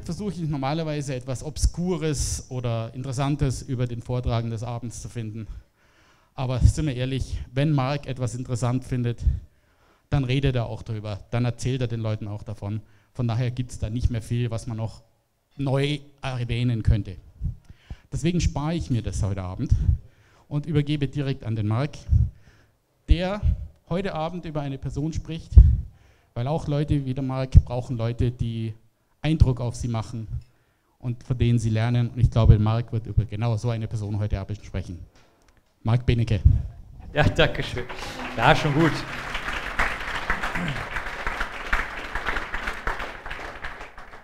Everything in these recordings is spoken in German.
Abend versuche ich normalerweise etwas Obskures oder Interessantes über den Vortragenden des Abends zu finden. Aber sind wir ehrlich, wenn Marc etwas interessant findet, dann redet er auch darüber, dann erzählt er den Leuten auch davon. Von daher gibt es da nicht mehr viel, was man noch neu erwähnen könnte. Deswegen spare ich mir das heute Abend und übergebe direkt an den Marc, der heute Abend über eine Person spricht, weil auch Leute wie der Marc brauchen Leute, die Eindruck auf sie machen und von denen sie lernen. Und ich glaube, Marc wird über genau so eine Person heute Abend sprechen. Marc Benecke. Ja, danke schön. Ja, schon gut.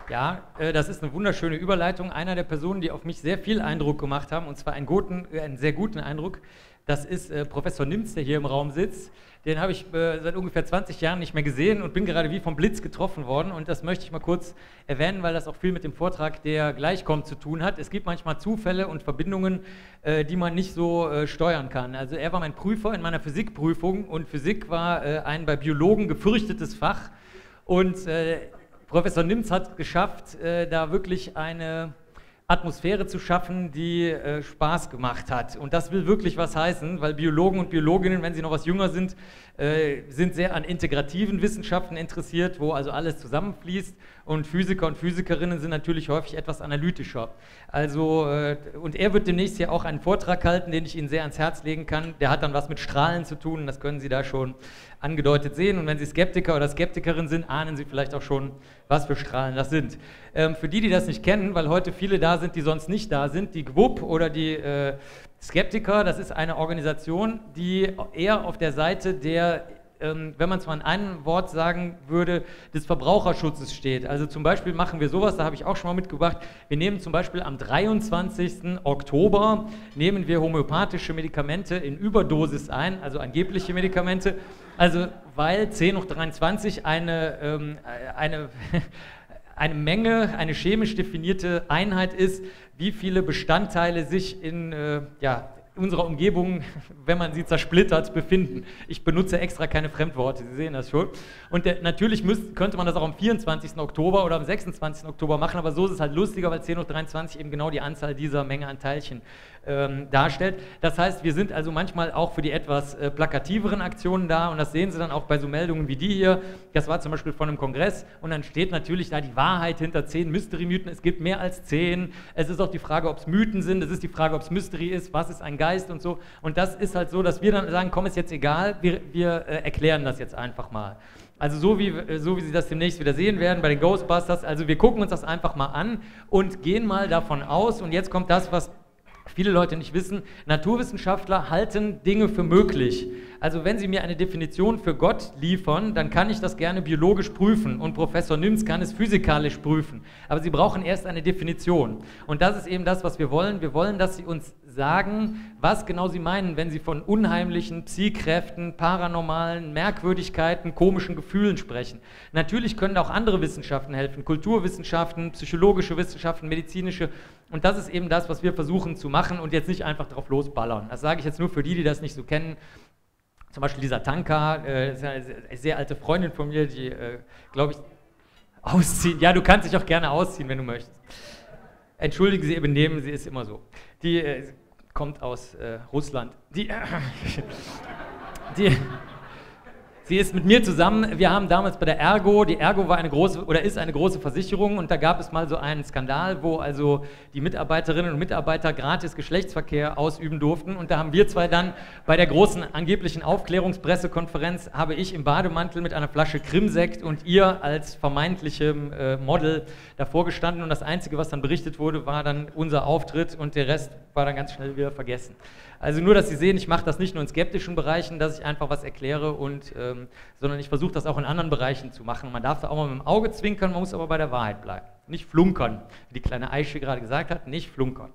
Ja, das ist eine wunderschöne Überleitung. Einer der Personen, die auf mich sehr viel Eindruck gemacht haben, und zwar einen sehr guten Eindruck, das ist Professor Nimtz, der hier im Raum sitzt. Den habe ich seit ungefähr 20 Jahren nicht mehr gesehen und bin gerade wie vom Blitz getroffen worden. Und das möchte ich mal kurz erwähnen, weil das auch viel mit dem Vortrag, der gleich kommt, zu tun hat. Es gibt manchmal Zufälle und Verbindungen, die man nicht so steuern kann. Also er war mein Prüfer in meiner Physikprüfung und Physik war ein bei Biologen gefürchtetes Fach. Und Professor Nimtz hat geschafft, da wirklich eine Atmosphäre zu schaffen, die Spaß gemacht hat. Und das will wirklich was heißen, weil Biologen und Biologinnen, wenn sie noch was jünger sind, sind sehr an integrativen Wissenschaften interessiert, wo also alles zusammenfließt. Und Physiker und Physikerinnen sind natürlich häufig etwas analytischer. Also, und er wird demnächst hier auch einen Vortrag halten, den ich Ihnen sehr ans Herz legen kann. Der hat dann was mit Strahlen zu tun, das können Sie da schon angedeutet sehen. Und wenn Sie Skeptiker oder Skeptikerin sind, ahnen Sie vielleicht auch schon, was für Strahlen das sind. Für die, die das nicht kennen, weil heute viele da sind, die sonst nicht da sind, die GWUP oder die Skeptiker, das ist eine Organisation, die eher auf der Seite der, wenn man es mal in einem Wort sagen würde, des Verbraucherschutzes steht. Also zum Beispiel machen wir sowas, da habe ich auch schon mal mitgebracht, wir nehmen zum Beispiel am 23. Oktober, nehmen wir homöopathische Medikamente in Überdosis ein, also angebliche Medikamente, also weil 10^23 eine Menge, eine chemisch definierte Einheit ist, wie viele Bestandteile sich in unserer Umgebung, wenn man sie zersplittert, befinden. Ich benutze extra keine Fremdworte, Sie sehen das schon. Und natürlich könnte man das auch am 24. Oktober oder am 26. Oktober machen, aber so ist es halt lustiger, weil 10^23 eben genau die Anzahl dieser Menge an Teilchen darstellt. Das heißt, wir sind also manchmal auch für die etwas plakativeren Aktionen da und das sehen Sie dann auch bei so Meldungen wie die hier. Das war zum Beispiel von einem Kongress und dann steht natürlich da die Wahrheit hinter 10 Mystery-Mythen. Es gibt mehr als 10. Es ist auch die Frage, ob es Mythen sind. Es ist die Frage, ob es Mystery ist. Was ist ein Geist und so? Und das ist halt so, dass wir dann sagen, komm, ist jetzt egal, wir erklären das jetzt einfach mal. Also so wie Sie das demnächst wieder sehen werden bei den Ghostbusters. Also wir gucken uns das einfach mal an und gehen mal davon aus. Und jetzt kommt das, was viele Leute nicht wissen, Naturwissenschaftler halten Dinge für möglich. Also wenn Sie mir eine Definition für Gott liefern, dann kann ich das gerne biologisch prüfen und Professor Nimtz kann es physikalisch prüfen. Aber Sie brauchen erst eine Definition. Und das ist eben das, was wir wollen. Wir wollen, dass Sie uns sagen, was genau Sie meinen, wenn Sie von unheimlichen Psykräften, paranormalen Merkwürdigkeiten, komischen Gefühlen sprechen. Natürlich können auch andere Wissenschaften helfen, Kulturwissenschaften, psychologische Wissenschaften, medizinische. Und das ist eben das, was wir versuchen zu machen und jetzt nicht einfach drauf losballern. Das sage ich jetzt nur für die, die das nicht so kennen. Zum Beispiel Lisa Tanka, eine sehr alte Freundin von mir, die, glaube ich, ausziehen. Ja, du kannst dich auch gerne ausziehen, wenn du möchtest. Entschuldigen Sie, benehmen Sie, ist immer so. Die kommt aus Russland. Sie ist mit mir zusammen, wir haben damals bei der Ergo, die Ergo war eine große, oder ist eine große Versicherung und da gab es mal so einen Skandal, wo also die Mitarbeiterinnen und Mitarbeiter gratis Geschlechtsverkehr ausüben durften und da haben wir zwei dann bei der großen angeblichen Aufklärungspressekonferenz, habe ich im Bademantel mit einer Flasche Krimsekt und ihr als vermeintlichem Model davor gestanden und das Einzige, was dann berichtet wurde, war dann unser Auftritt und der Rest war dann ganz schnell wieder vergessen. Also nur, dass Sie sehen, ich mache das nicht nur in skeptischen Bereichen, dass ich einfach was erkläre, und, sondern ich versuche das auch in anderen Bereichen zu machen. Man darf da auch mal mit dem Auge zwinkern, man muss aber bei der Wahrheit bleiben. Nicht flunkern, wie die kleine Eiche gerade gesagt hat, nicht flunkern.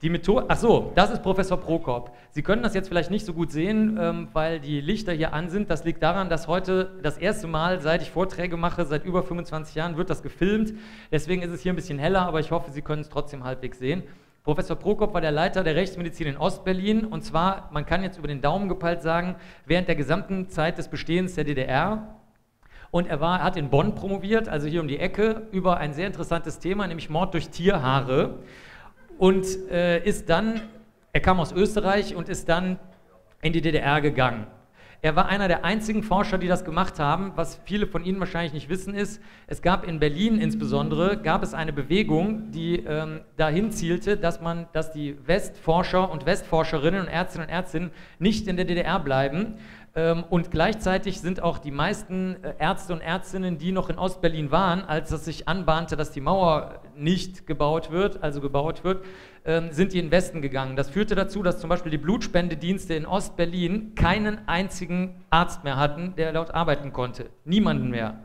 Die Methode, ach so, das ist Professor Prokop. Sie können das jetzt vielleicht nicht so gut sehen, weil die Lichter hier an sind. Das liegt daran, dass heute das erste Mal, seit ich Vorträge mache, seit über 25 Jahren, wird das gefilmt. Deswegen ist es hier ein bisschen heller, aber ich hoffe, Sie können es trotzdem halbwegs sehen. Professor Prokop war der Leiter der Rechtsmedizin in Ostberlin und zwar, man kann jetzt über den Daumen gepeilt sagen, während der gesamten Zeit des Bestehens der DDR. und er hat in Bonn promoviert, also hier um die Ecke, über ein sehr interessantes Thema, nämlich Mord durch Tierhaare, und ist dann, er kam aus Österreich und ist dann in die DDR gegangen. Er war einer der einzigen Forscher, die das gemacht haben. Was viele von Ihnen wahrscheinlich nicht wissen ist, es gab in Berlin insbesondere, gab es eine Bewegung, die dahin zielte, dass die Westforscher und Westforscherinnen und Ärztinnen nicht in der DDR bleiben. Und gleichzeitig sind auch die meisten Ärzte und Ärztinnen, die noch in Ostberlin waren, als es sich anbahnte, dass die Mauer nicht gebaut wird, sind die in den Westen gegangen. Das führte dazu, dass zum Beispiel die Blutspendedienste in Ostberlin keinen einzigen Arzt mehr hatten, der dort arbeiten konnte. Niemanden mehr.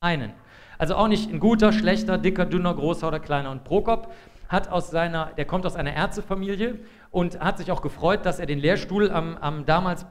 Einen. Also auch nicht ein guter, schlechter, dicker, dünner, großer oder kleiner. Und Prokop hat der kommt aus einer Ärztefamilie und hat sich auch gefreut, dass er den Lehrstuhl am damals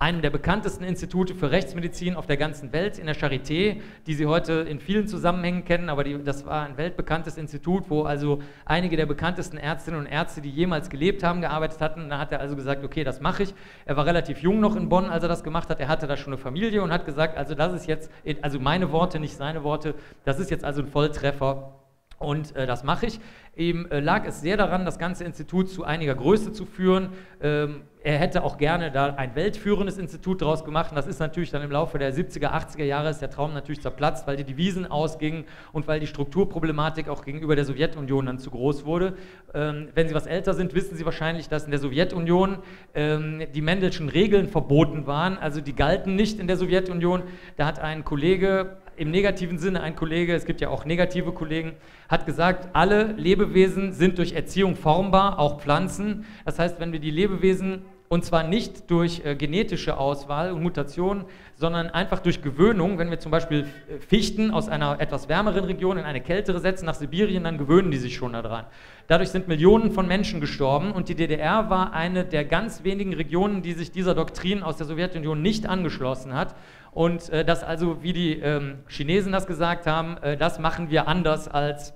einem der bekanntesten Institute für Rechtsmedizin auf der ganzen Welt, in der Charité, die Sie heute in vielen Zusammenhängen kennen, aber das war ein weltbekanntes Institut, wo also einige der bekanntesten Ärztinnen und Ärzte, die jemals gelebt haben, gearbeitet hatten. Da hat er also gesagt, okay, das mache ich. Er war relativ jung noch in Bonn, als er das gemacht hat. Er hatte da schon eine Familie und hat gesagt, also das ist jetzt, also meine Worte, nicht seine Worte, das ist jetzt also ein Volltreffer. Und das mache ich. Ihm lag es sehr daran, das ganze Institut zu einiger Größe zu führen. Er hätte auch gerne da ein weltführendes Institut draus gemacht. Und das ist natürlich dann im Laufe der 70er, 80er Jahre ist der Traum natürlich zerplatzt, weil die Devisen ausgingen und weil die Strukturproblematik auch gegenüber der Sowjetunion dann zu groß wurde. Wenn Sie was älter sind, wissen Sie wahrscheinlich, dass in der Sowjetunion die Mendelschen Regeln verboten waren. Also die galten nicht in der Sowjetunion. Da hat ein Kollege... Im negativen Sinne, ein Kollege, es gibt ja auch negative Kollegen, hat gesagt, alle Lebewesen sind durch Erziehung formbar, auch Pflanzen. Das heißt, wenn wir die Lebewesen, und zwar nicht durch genetische Auswahl und Mutation, sondern einfach durch Gewöhnung, wenn wir zum Beispiel Fichten aus einer etwas wärmeren Region in eine kältere setzen, nach Sibirien, dann gewöhnen die sich schon daran. Dadurch sind Millionen von Menschen gestorben und die DDR war eine der ganz wenigen Regionen, die sich dieser Doktrin aus der Sowjetunion nicht angeschlossen hat. Und das also, wie die Chinesen das gesagt haben, das machen wir anders als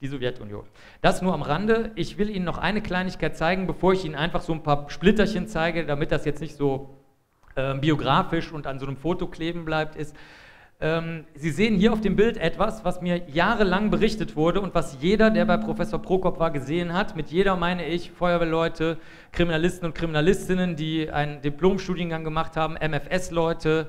die Sowjetunion. Das nur am Rande. Ich will Ihnen noch eine Kleinigkeit zeigen, bevor ich Ihnen einfach so ein paar Splitterchen zeige, damit das jetzt nicht so biografisch und an so einem Foto kleben bleibt, ist, Sie sehen hier auf dem Bild etwas, was mir jahrelang berichtet wurde und was jeder, der bei Professor Prokop war, gesehen hat. Mit jeder meine ich Feuerwehrleute, Kriminalisten und Kriminalistinnen, die einen Diplomstudiengang gemacht haben, MFS-Leute,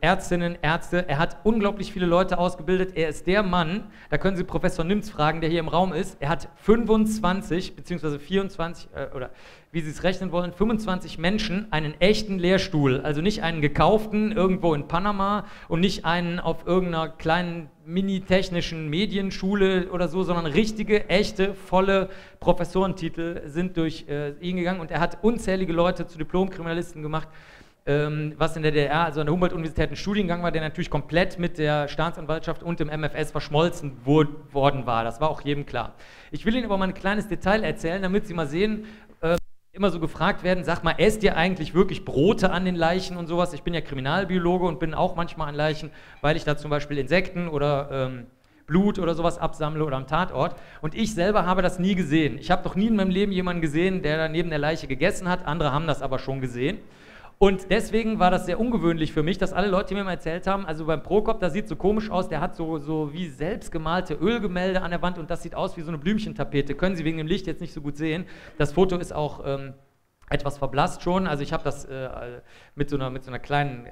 Ärztinnen, Ärzte. Er hat unglaublich viele Leute ausgebildet. Er ist der Mann, da können Sie Professor Nimtz fragen, der hier im Raum ist. Er hat 25 bzw. 24 oder wie Sie es rechnen wollen, 25 Menschen einen echten Lehrstuhl, also nicht einen gekauften irgendwo in Panama und nicht einen auf irgendeiner kleinen mini-technischen Medienschule oder so, sondern richtige, echte, volle Professorentitel sind durch ihn gegangen und er hat unzählige Leute zu Diplomkriminalisten gemacht. Was in der DDR, also an der Humboldt-Universität, ein Studiengang war, der natürlich komplett mit der Staatsanwaltschaft und dem MFS verschmolzen worden war. Das war auch jedem klar. Ich will Ihnen aber mal ein kleines Detail erzählen, damit Sie mal sehen, immer so gefragt werden, sag mal, esst ihr eigentlich wirklich Brote an den Leichen und sowas? Ich bin ja Kriminalbiologe und bin auch manchmal an Leichen, weil ich da zum Beispiel Insekten oder Blut oder sowas absammle oder am Tatort. Und ich selber habe das nie gesehen. Ich habe noch nie in meinem Leben jemanden gesehen, der da neben der Leiche gegessen hat. Andere haben das aber schon gesehen. Und deswegen war das sehr ungewöhnlich für mich, dass alle Leute mir mal erzählt haben, also beim Prokop, das sieht so komisch aus, der hat so wie selbstgemalte Ölgemälde an der Wand und das sieht aus wie so eine Blümchentapete. Können Sie wegen dem Licht jetzt nicht so gut sehen. Das Foto ist auch etwas verblasst schon. Also ich habe das mit so einer kleinen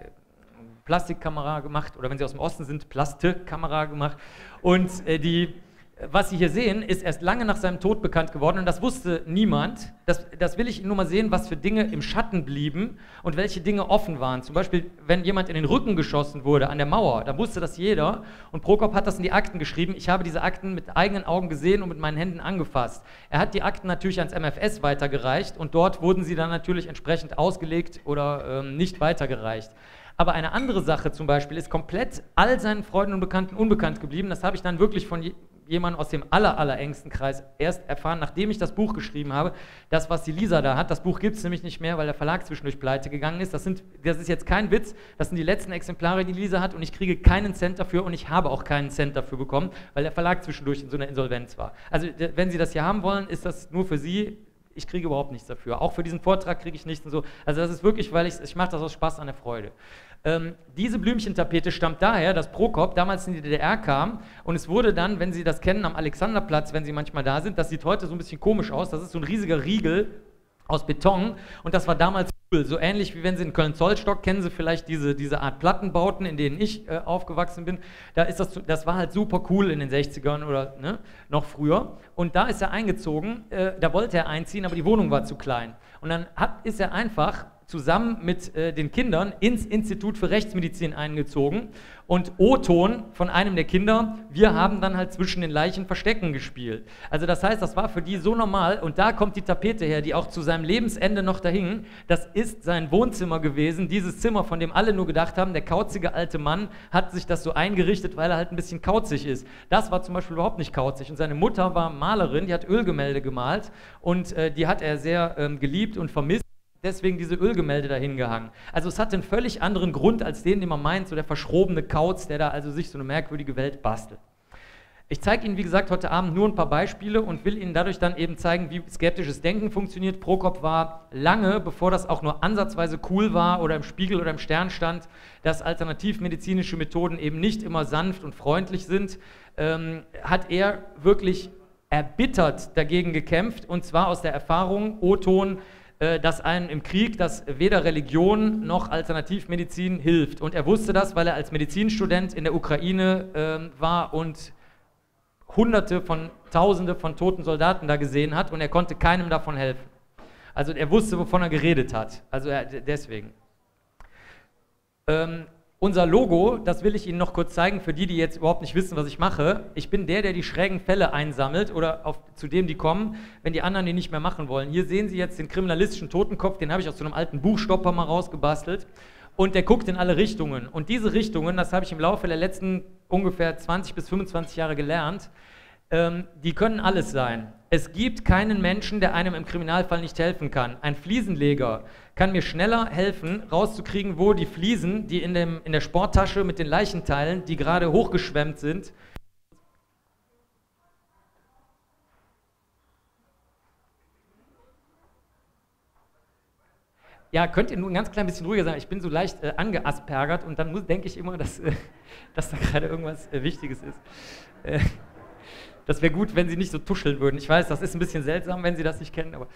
Plastikkamera gemacht oder wenn Sie aus dem Osten sind, Plastikkamera gemacht. Und was Sie hier sehen, ist erst lange nach seinem Tod bekannt geworden und das wusste niemand. Das will ich nur mal sehen, was für Dinge im Schatten blieben und welche Dinge offen waren. Zum Beispiel, wenn jemand in den Rücken geschossen wurde an der Mauer, dann wusste das jeder und Prokop hat das in die Akten geschrieben. Ich habe diese Akten mit eigenen Augen gesehen und mit meinen Händen angefasst. Er hat die Akten natürlich ans MFS weitergereicht und dort wurden sie dann natürlich entsprechend ausgelegt oder nicht weitergereicht. Aber eine andere Sache zum Beispiel ist komplett all seinen Freunden und Bekannten unbekannt geblieben. Das habe ich dann wirklich von jemanden aus dem allerengsten Kreis erst erfahren, nachdem ich das Buch geschrieben habe, das, was die Lisa da hat. Das Buch gibt es nämlich nicht mehr, weil der Verlag zwischendurch pleite gegangen ist. Das ist jetzt kein Witz, das sind die letzten Exemplare, die Lisa hat und ich kriege keinen Cent dafür und ich habe auch keinen Cent dafür bekommen, weil der Verlag zwischendurch in so einer Insolvenz war. Also wenn Sie das hier haben wollen, ist das nur für Sie, ich kriege überhaupt nichts dafür. Auch für diesen Vortrag kriege ich nichts und so. Also das ist wirklich, ich mache das aus Spaß an der Freude. Diese Blümchentapete stammt daher, dass Prokop damals in die DDR kam und es wurde dann, wenn Sie das kennen, am Alexanderplatz, wenn Sie manchmal da sind, das sieht heute so ein bisschen komisch aus, das ist so ein riesiger Riegel aus Beton und das war damals cool, so ähnlich wie wenn Sie in Köln-Zollstock, kennen Sie vielleicht diese Art Plattenbauten, in denen ich aufgewachsen bin, da ist das war halt super cool in den 60ern oder ne, noch früher und da ist er eingezogen, da wollte er einziehen, aber die Wohnung war zu klein und dann ist er einfach zusammen mit den Kindern ins Institut für Rechtsmedizin eingezogen und O-Ton von einem der Kinder, wir haben dann halt zwischen den Leichen Verstecken gespielt. Also das heißt, das war für die so normal und da kommt die Tapete her, die auch zu seinem Lebensende noch dahing. Das ist sein Wohnzimmer gewesen, dieses Zimmer, von dem alle nur gedacht haben, der kauzige alte Mann hat sich das so eingerichtet, weil er halt ein bisschen kauzig ist. Das war zum Beispiel überhaupt nicht kauzig und seine Mutter war Malerin, die hat Ölgemälde gemalt und die hat er sehr geliebt und vermisst. Deswegen diese Ölgemälde dahin gehangen. Also es hat einen völlig anderen Grund als den man meint, so der verschrobene Kauz, der da also sich so eine merkwürdige Welt bastelt. Ich zeige Ihnen, wie gesagt, heute Abend nur ein paar Beispiele und will Ihnen dadurch dann eben zeigen, wie skeptisches Denken funktioniert. Prokop war lange, bevor das auch nur ansatzweise cool war oder im Spiegel oder im Stern stand, dass alternativmedizinische Methoden eben nicht immer sanft und freundlich sind, hat er wirklich erbittert dagegen gekämpft und zwar aus der Erfahrung, O-Ton, dass einem im Krieg, dass weder Religion noch Alternativmedizin hilft. Und er wusste das, weil er als Medizinstudent in der Ukraine war und Tausende von toten Soldaten da gesehen hat und er konnte keinem davon helfen. Also er wusste, wovon er geredet hat. Also deswegen. Unser Logo, das will ich Ihnen noch kurz zeigen, für die, die jetzt überhaupt nicht wissen, was ich mache. Ich bin der, der die schrägen Fälle einsammelt oder zu dem die kommen, wenn die anderen die nicht mehr machen wollen. Hier sehen Sie jetzt den kriminalistischen Totenkopf, den habe ich aus so einem alten Buchstopper mal rausgebastelt. Und der guckt in alle Richtungen. Und diese Richtungen, das habe ich im Laufe der letzten ungefähr 20 bis 25 Jahre gelernt, die können alles sein. Es gibt keinen Menschen, der einem im Kriminalfall nicht helfen kann. Ein Fliesenleger kann mir schneller helfen, rauszukriegen, wo die Fliesen, die in der Sporttasche mit den Leichenteilen, die gerade hochgeschwemmt sind, ja, könnt ihr nur ein ganz klein bisschen ruhiger sein, ich bin so leicht angeaspergert und dann denke ich immer, dass da gerade irgendwas Wichtiges ist. Das wäre gut, wenn Sie nicht so tuscheln würden. Ich weiß, das ist ein bisschen seltsam, wenn Sie das nicht kennen, aber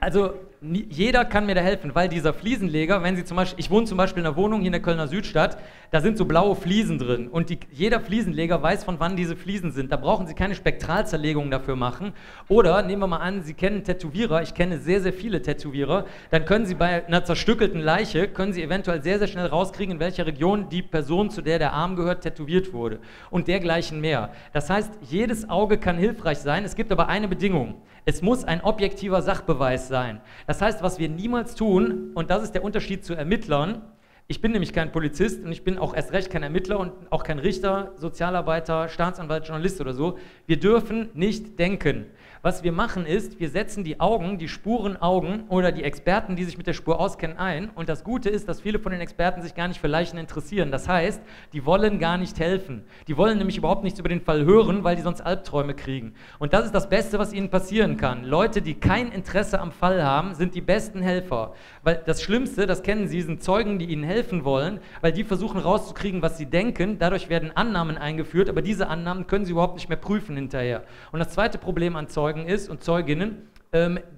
also jeder kann mir da helfen, weil dieser Fliesenleger, wenn Sie zum Beispiel, ich wohne zum Beispiel in einer Wohnung hier in der Kölner Südstadt, da sind so blaue Fliesen drin und jeder Fliesenleger weiß, von wann diese Fliesen sind. Da brauchen Sie keine Spektralzerlegung dafür machen. Oder nehmen wir mal an, Sie kennen Tätowierer, ich kenne sehr, sehr viele Tätowierer, dann können Sie bei einer zerstückelten Leiche, können Sie eventuell sehr, sehr schnell rauskriegen, in welcher Region die Person, zu der der Arm gehört, tätowiert wurde und dergleichen mehr. Das heißt, jedes Auge kann hilfreich sein, es gibt aber eine Bedingung. Es muss ein objektiver Sachbeweis sein. Das heißt, was wir niemals tun, und das ist der Unterschied zu Ermittlern, ich bin nämlich kein Polizist und ich bin auch erst recht kein Ermittler und auch kein Richter, Sozialarbeiter, Staatsanwalt, Journalist oder so, wir dürfen nicht denken. Was wir machen ist, wir setzen die Augen, die Spurenaugen oder die Experten, die sich mit der Spur auskennen, ein und das Gute ist, dass viele von den Experten sich gar nicht für Leichen interessieren. Das heißt, die wollen gar nicht helfen. Die wollen nämlich überhaupt nichts über den Fall hören, weil die sonst Albträume kriegen. Und das ist das Beste, was ihnen passieren kann. Leute, die kein Interesse am Fall haben, sind die besten Helfer. Weil das Schlimmste, das kennen Sie, sind Zeugen, die ihnen helfen wollen, weil die versuchen rauszukriegen, was sie denken. Dadurch werden Annahmen eingeführt, aber diese Annahmen können Sie überhaupt nicht mehr prüfen hinterher. Und das zweite Problem an Zeugen ist und Zeuginnen,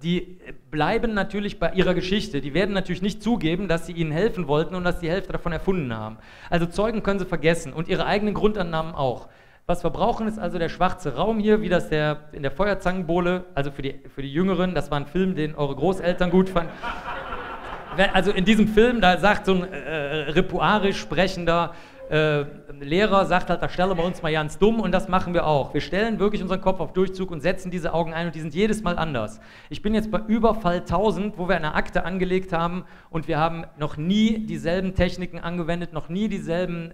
die bleiben natürlich bei ihrer Geschichte. Die werden natürlich nicht zugeben, dass sie ihnen helfen wollten und dass die Hälfte davon erfunden haben. Also Zeugen können sie vergessen und ihre eigenen Grundannahmen auch. Was wir brauchen, ist also der schwarze Raum hier, wie das in der Feuerzangenbowle, also für die Jüngeren, das war ein Film, den eure Großeltern gut fanden. Also in diesem Film, da sagt so ein ripuarisch sprechender Lehrer sagt halt, da stellen wir uns mal ganz dumm und das machen wir auch. Wir stellen wirklich unseren Kopf auf Durchzug und setzen diese Augen ein und die sind jedes Mal anders. Ich bin jetzt bei Überfall 1000, wo wir eine Akte angelegt haben und wir haben noch nie dieselben Techniken angewendet, noch nie dieselben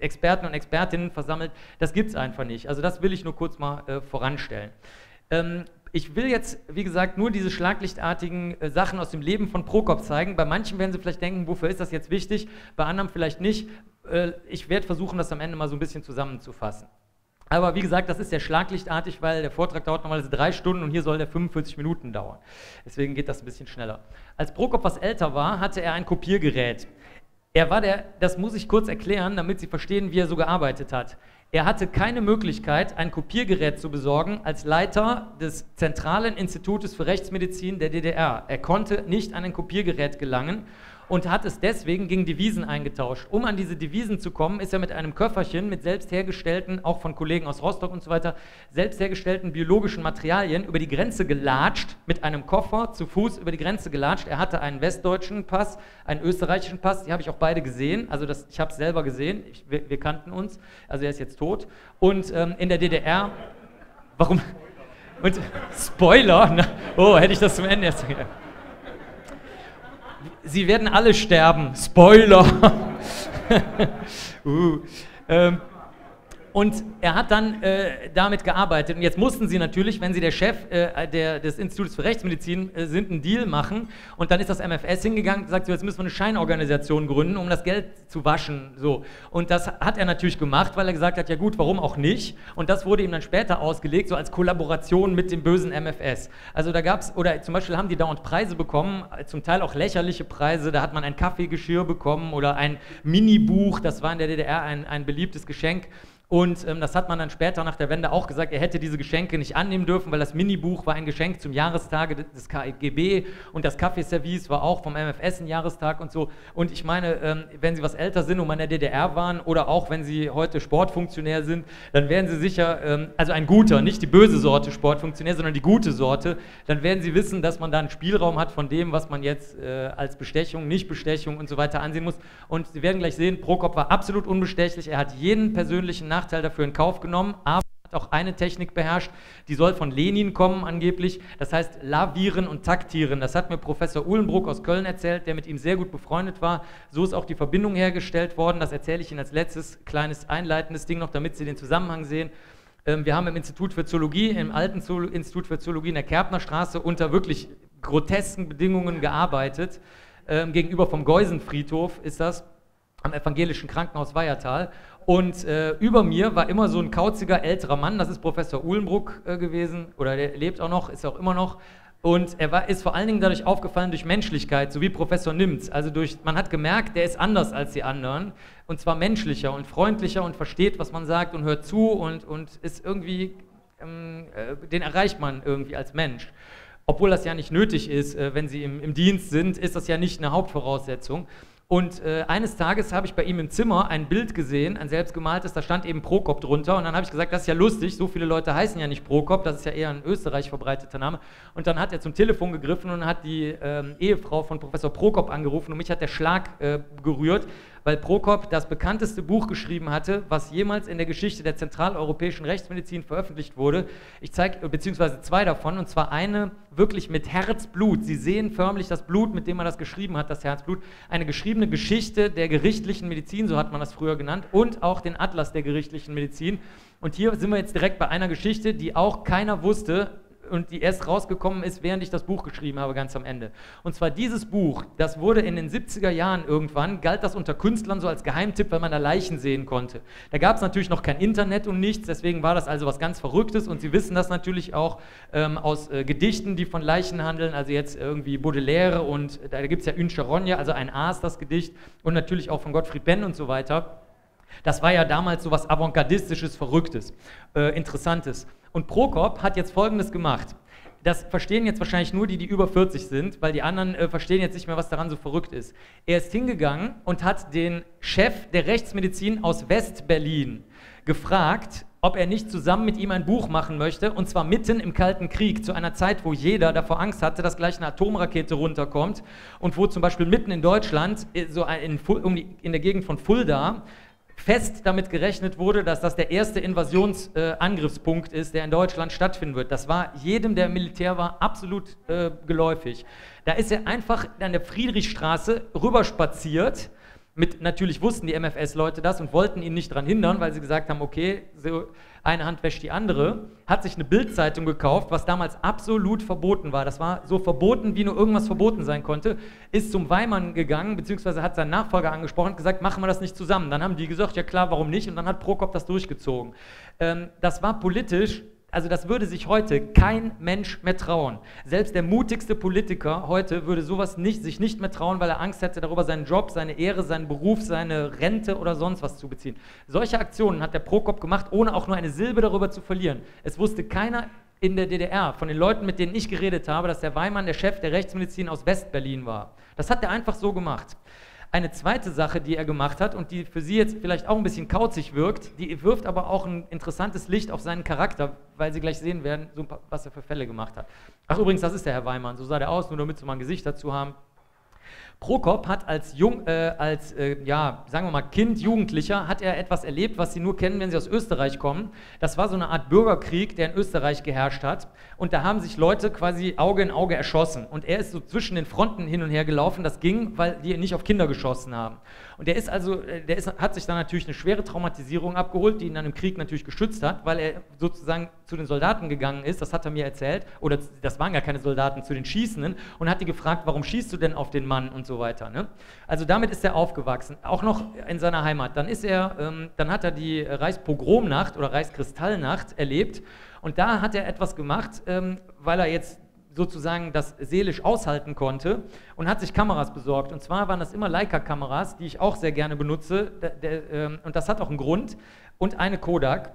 Experten und Expertinnen versammelt. Das gibt es einfach nicht. Also das will ich nur kurz mal voranstellen. Ich will jetzt, wie gesagt, nur diese schlaglichtartigen Sachen aus dem Leben von Prokop zeigen. Bei manchen werden Sie vielleicht denken, wofür ist das jetzt wichtig? Bei anderen vielleicht nicht. Ich werde versuchen, das am Ende mal so ein bisschen zusammenzufassen. Aber wie gesagt, das ist sehr schlaglichtartig, weil der Vortrag dauert normalerweise 3 Stunden und hier soll der 45 Minuten dauern. Deswegen geht das ein bisschen schneller. Als Prokop was älter war, hatte er ein Kopiergerät. Er war der, das muss ich kurz erklären, damit Sie verstehen, wie er so gearbeitet hat. Er hatte keine Möglichkeit, ein Kopiergerät zu besorgen als Leiter des Zentralen Institutes für Rechtsmedizin der DDR. Er konnte nicht an ein Kopiergerät gelangen und hat es deswegen gegen Devisen eingetauscht. Um an diese Devisen zu kommen, ist er mit einem Köfferchen mit selbst hergestellten, auch von Kollegen aus Rostock und so weiter, selbst hergestellten biologischen Materialien über die Grenze gelatscht, mit einem Koffer zu Fuß über die Grenze gelatscht. Er hatte einen westdeutschen Pass, einen österreichischen Pass, die habe ich auch beide gesehen, also das, ich habe es selber gesehen, wir kannten uns, also er ist jetzt tot. Und in der DDR, warum? Und, Spoiler, na, oh, hätte ich das zum Ende jetzt gesagt. Sie werden alle sterben. Spoiler! Und er hat dann damit gearbeitet. Und jetzt mussten sie natürlich, wenn sie der Chef des Instituts für Rechtsmedizin sind, einen Deal machen. Und dann ist das MFS hingegangen und sagt, so, jetzt müssen wir eine Scheinorganisation gründen, um das Geld zu waschen. So. Und das hat er natürlich gemacht, weil er gesagt hat, ja gut, warum auch nicht? Und das wurde ihm dann später ausgelegt, so als Kollaboration mit dem bösen MFS. Also da gab es, oder zum Beispiel haben die dauernd Preise bekommen, zum Teil auch lächerliche Preise. Da hat man ein Kaffeegeschirr bekommen oder ein Minibuch, das war in der DDR ein beliebtes Geschenk. Und das hat man dann später nach der Wende auch gesagt, er hätte diese Geschenke nicht annehmen dürfen, weil das Minibuch war ein Geschenk zum Jahrestag des KGB und das Kaffeeservice war auch vom MFS ein Jahrestag und so. Und ich meine, wenn Sie was älter sind und mal in der DDR waren oder auch wenn Sie heute Sportfunktionär sind, dann werden Sie sicher, also ein guter, nicht die böse Sorte Sportfunktionär, sondern die gute Sorte, dann werden Sie wissen, dass man da einen Spielraum hat von dem, was man jetzt als Bestechung, Nichtbestechung und so weiter ansehen muss. Und Sie werden gleich sehen, Prokop war absolut unbestechlich, er hat jeden persönlichen Nachteil dafür in Kauf genommen, aber hat auch eine Technik beherrscht, die soll von Lenin kommen angeblich, das heißt lavieren und taktieren. Das hat mir Professor Uhlenbruck aus Köln erzählt, der mit ihm sehr gut befreundet war. So ist auch die Verbindung hergestellt worden, das erzähle ich Ihnen als letztes kleines einleitendes Ding noch, damit Sie den Zusammenhang sehen. Wir haben im Institut für Zoologie, im alten Institut für Zoologie in der Kärntnerstraße unter wirklich grotesken Bedingungen gearbeitet. Gegenüber vom Geusenfriedhof ist das, am evangelischen Krankenhaus Weihertal. Und über mir war immer so ein kauziger älterer Mann, das ist Professor Uhlenbruck gewesen, oder der lebt auch noch, ist auch immer noch. Und er ist vor allen Dingen dadurch aufgefallen durch Menschlichkeit, so wie Professor Nimtz. Also durch, man hat gemerkt, der ist anders als die anderen und zwar menschlicher und freundlicher und versteht, was man sagt und hört zu und ist irgendwie, den erreicht man irgendwie als Mensch. Obwohl das ja nicht nötig ist, wenn Sie im Dienst sind, ist das ja nicht eine Hauptvoraussetzung. Und eines Tages habe ich bei ihm im Zimmer ein Bild gesehen, ein selbstgemaltes, da stand eben Prokop drunter und dann habe ich gesagt, das ist ja lustig, so viele Leute heißen ja nicht Prokop, das ist ja eher ein in Österreich verbreiteter Name. Und dann hat er zum Telefon gegriffen und hat die Ehefrau von Professor Prokop angerufen und mich hat der Schlag gerührt, weil Prokop das bekannteste Buch geschrieben hatte, was jemals in der Geschichte der zentraleuropäischen Rechtsmedizin veröffentlicht wurde. Ich zeige beziehungsweise zwei davon, und zwar eine wirklich mit Herzblut. Sie sehen förmlich das Blut, mit dem man das geschrieben hat, das Herzblut. Eine geschriebene Geschichte der gerichtlichen Medizin, so hat man das früher genannt, und auch den Atlas der gerichtlichen Medizin. Und hier sind wir jetzt direkt bei einer Geschichte, die auch keiner wusste, und die erst rausgekommen ist, während ich das Buch geschrieben habe, ganz am Ende. Und zwar dieses Buch, das wurde in den 70er Jahren irgendwann, galt das unter Künstlern so als Geheimtipp, weil man da Leichen sehen konnte. Da gab es natürlich noch kein Internet und nichts, deswegen war das also was ganz Verrücktes und Sie wissen das natürlich auch aus Gedichten, die von Leichen handeln, also jetzt irgendwie Baudelaire und da gibt es ja Une Charogne, also ein Aas, das Gedicht und natürlich auch von Gottfried Benn und so weiter. Das war ja damals so was Avantgardistisches, Verrücktes, Interessantes. Und Prokop hat jetzt Folgendes gemacht. Das verstehen jetzt wahrscheinlich nur die, die über 40 sind, weil die anderen verstehen jetzt nicht mehr, was daran so verrückt ist. Er ist hingegangen und hat den Chef der Rechtsmedizin aus West-Berlin gefragt, ob er nicht zusammen mit ihm ein Buch machen möchte, und zwar mitten im Kalten Krieg, zu einer Zeit, wo jeder davor Angst hatte, dass gleich eine Atomrakete runterkommt und wo zum Beispiel mitten in Deutschland, so in der Gegend von Fulda, fest damit gerechnet wurde, dass das der erste Invasionsangriffspunkt ist, der in Deutschland stattfinden wird. Das war jedem, der im Militär war, absolut geläufig. Da ist er einfach an der Friedrichstraße rüberspaziert. Natürlich wussten die MFS-Leute das und wollten ihn nicht daran hindern, weil sie gesagt haben, okay, so eine Hand wäscht die andere, hat sich eine Bildzeitung gekauft, was damals absolut verboten war. Das war so verboten, wie nur irgendwas verboten sein konnte, ist zum Weimann gegangen, beziehungsweise hat seinen Nachfolger angesprochen und gesagt, machen wir das nicht zusammen. Dann haben die gesagt, ja klar, warum nicht? Und dann hat Prokop das durchgezogen. Das war politisch Also das würde sich heute kein Mensch mehr trauen. Selbst der mutigste Politiker heute würde sowas sich nicht mehr trauen, weil er Angst hätte, darüber seinen Job, seine Ehre, seinen Beruf, seine Rente oder sonst was zu beziehen. Solche Aktionen hat der Prokop gemacht, ohne auch nur eine Silbe darüber zu verlieren. Es wusste keiner in der DDR, von den Leuten, mit denen ich geredet habe, dass der Weimann der Chef der Rechtsmedizin aus Westberlin war. Das hat er einfach so gemacht. Eine zweite Sache, die er gemacht hat und die für Sie jetzt vielleicht auch ein bisschen kauzig wirkt, die wirft aber auch ein interessantes Licht auf seinen Charakter, weil Sie gleich sehen werden, so, was er für Fälle gemacht hat. Ach übrigens, das ist der Herr Weimann, so sah der aus, nur damit Sie mal ein Gesicht dazu haben. Prokop hat als Kind, Jugendlicher, hat er etwas erlebt, was Sie nur kennen, wenn Sie aus Österreich kommen. Das war so eine Art Bürgerkrieg, der in Österreich geherrscht hat. Und da haben sich Leute quasi Auge in Auge erschossen. Und er ist so zwischen den Fronten hin und her gelaufen. Das ging, weil die nicht auf Kinder geschossen haben. Und hat sich dann natürlich eine schwere Traumatisierung abgeholt, die ihn dann im Krieg natürlich geschützt hat, weil er sozusagen zu den Soldaten gegangen ist, das hat er mir erzählt, oder das waren gar keine Soldaten, zu den Schießenden, und hat die gefragt, warum schießt du denn auf den Mann und so weiter. Ne? Also damit ist er aufgewachsen, auch noch in seiner Heimat. Dann hat er die Reichspogromnacht oder Reichskristallnacht erlebt, und da hat er etwas gemacht, weil er jetzt sozusagen das seelisch aushalten konnte, und hat sich Kameras besorgt. Und zwar waren das immer Leica-Kameras, die ich auch sehr gerne benutze, und das hat auch einen Grund, und eine Kodak.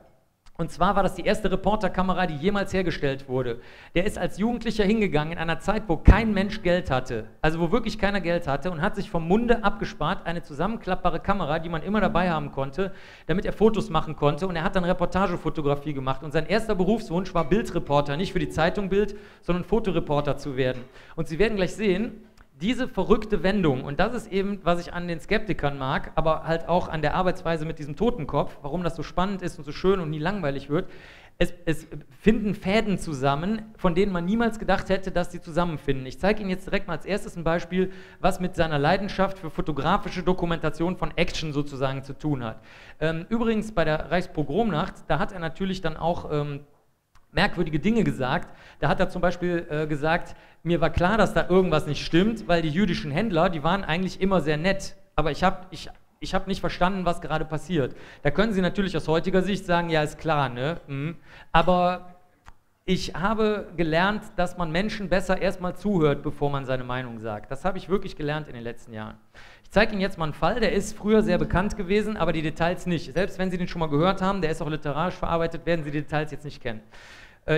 Und zwar war das die erste Reporterkamera, die jemals hergestellt wurde. Der ist als Jugendlicher hingegangen in einer Zeit, wo kein Mensch Geld hatte, also wo wirklich keiner Geld hatte, und hat sich vom Munde abgespart eine zusammenklappbare Kamera, die man immer dabei haben konnte, damit er Fotos machen konnte, und er hat dann Reportagefotografie gemacht. Und sein erster Berufswunsch war Bildreporter, nicht für die Zeitung Bild, sondern Fotoreporter zu werden. Und Sie werden gleich sehen, diese verrückte Wendung, und das ist eben, was ich an den Skeptikern mag, aber halt auch an der Arbeitsweise mit diesem Totenkopf, warum das so spannend ist und so schön und nie langweilig wird, es finden Fäden zusammen, von denen man niemals gedacht hätte, dass sie zusammenfinden. Ich zeige Ihnen jetzt direkt mal als erstes ein Beispiel, was mit seiner Leidenschaft für fotografische Dokumentation von Action sozusagen zu tun hat. Übrigens bei der Reichspogromnacht, da hat er natürlich dann auch merkwürdige Dinge gesagt. Da hat er zum Beispiel gesagt, mir war klar, dass da irgendwas nicht stimmt, weil die jüdischen Händler, die waren eigentlich immer sehr nett, aber ich hab nicht verstanden, was gerade passiert. Da können Sie natürlich aus heutiger Sicht sagen, ja, ist klar, ne? Aber ich habe gelernt, dass man Menschen besser erstmal zuhört, bevor man seine Meinung sagt. Das habe ich wirklich gelernt in den letzten Jahren. Ich zeige Ihnen jetzt mal einen Fall, der ist früher sehr bekannt gewesen, aber die Details nicht. Selbst wenn Sie den schon mal gehört haben, der ist auch literarisch verarbeitet, werden Sie die Details jetzt nicht kennen.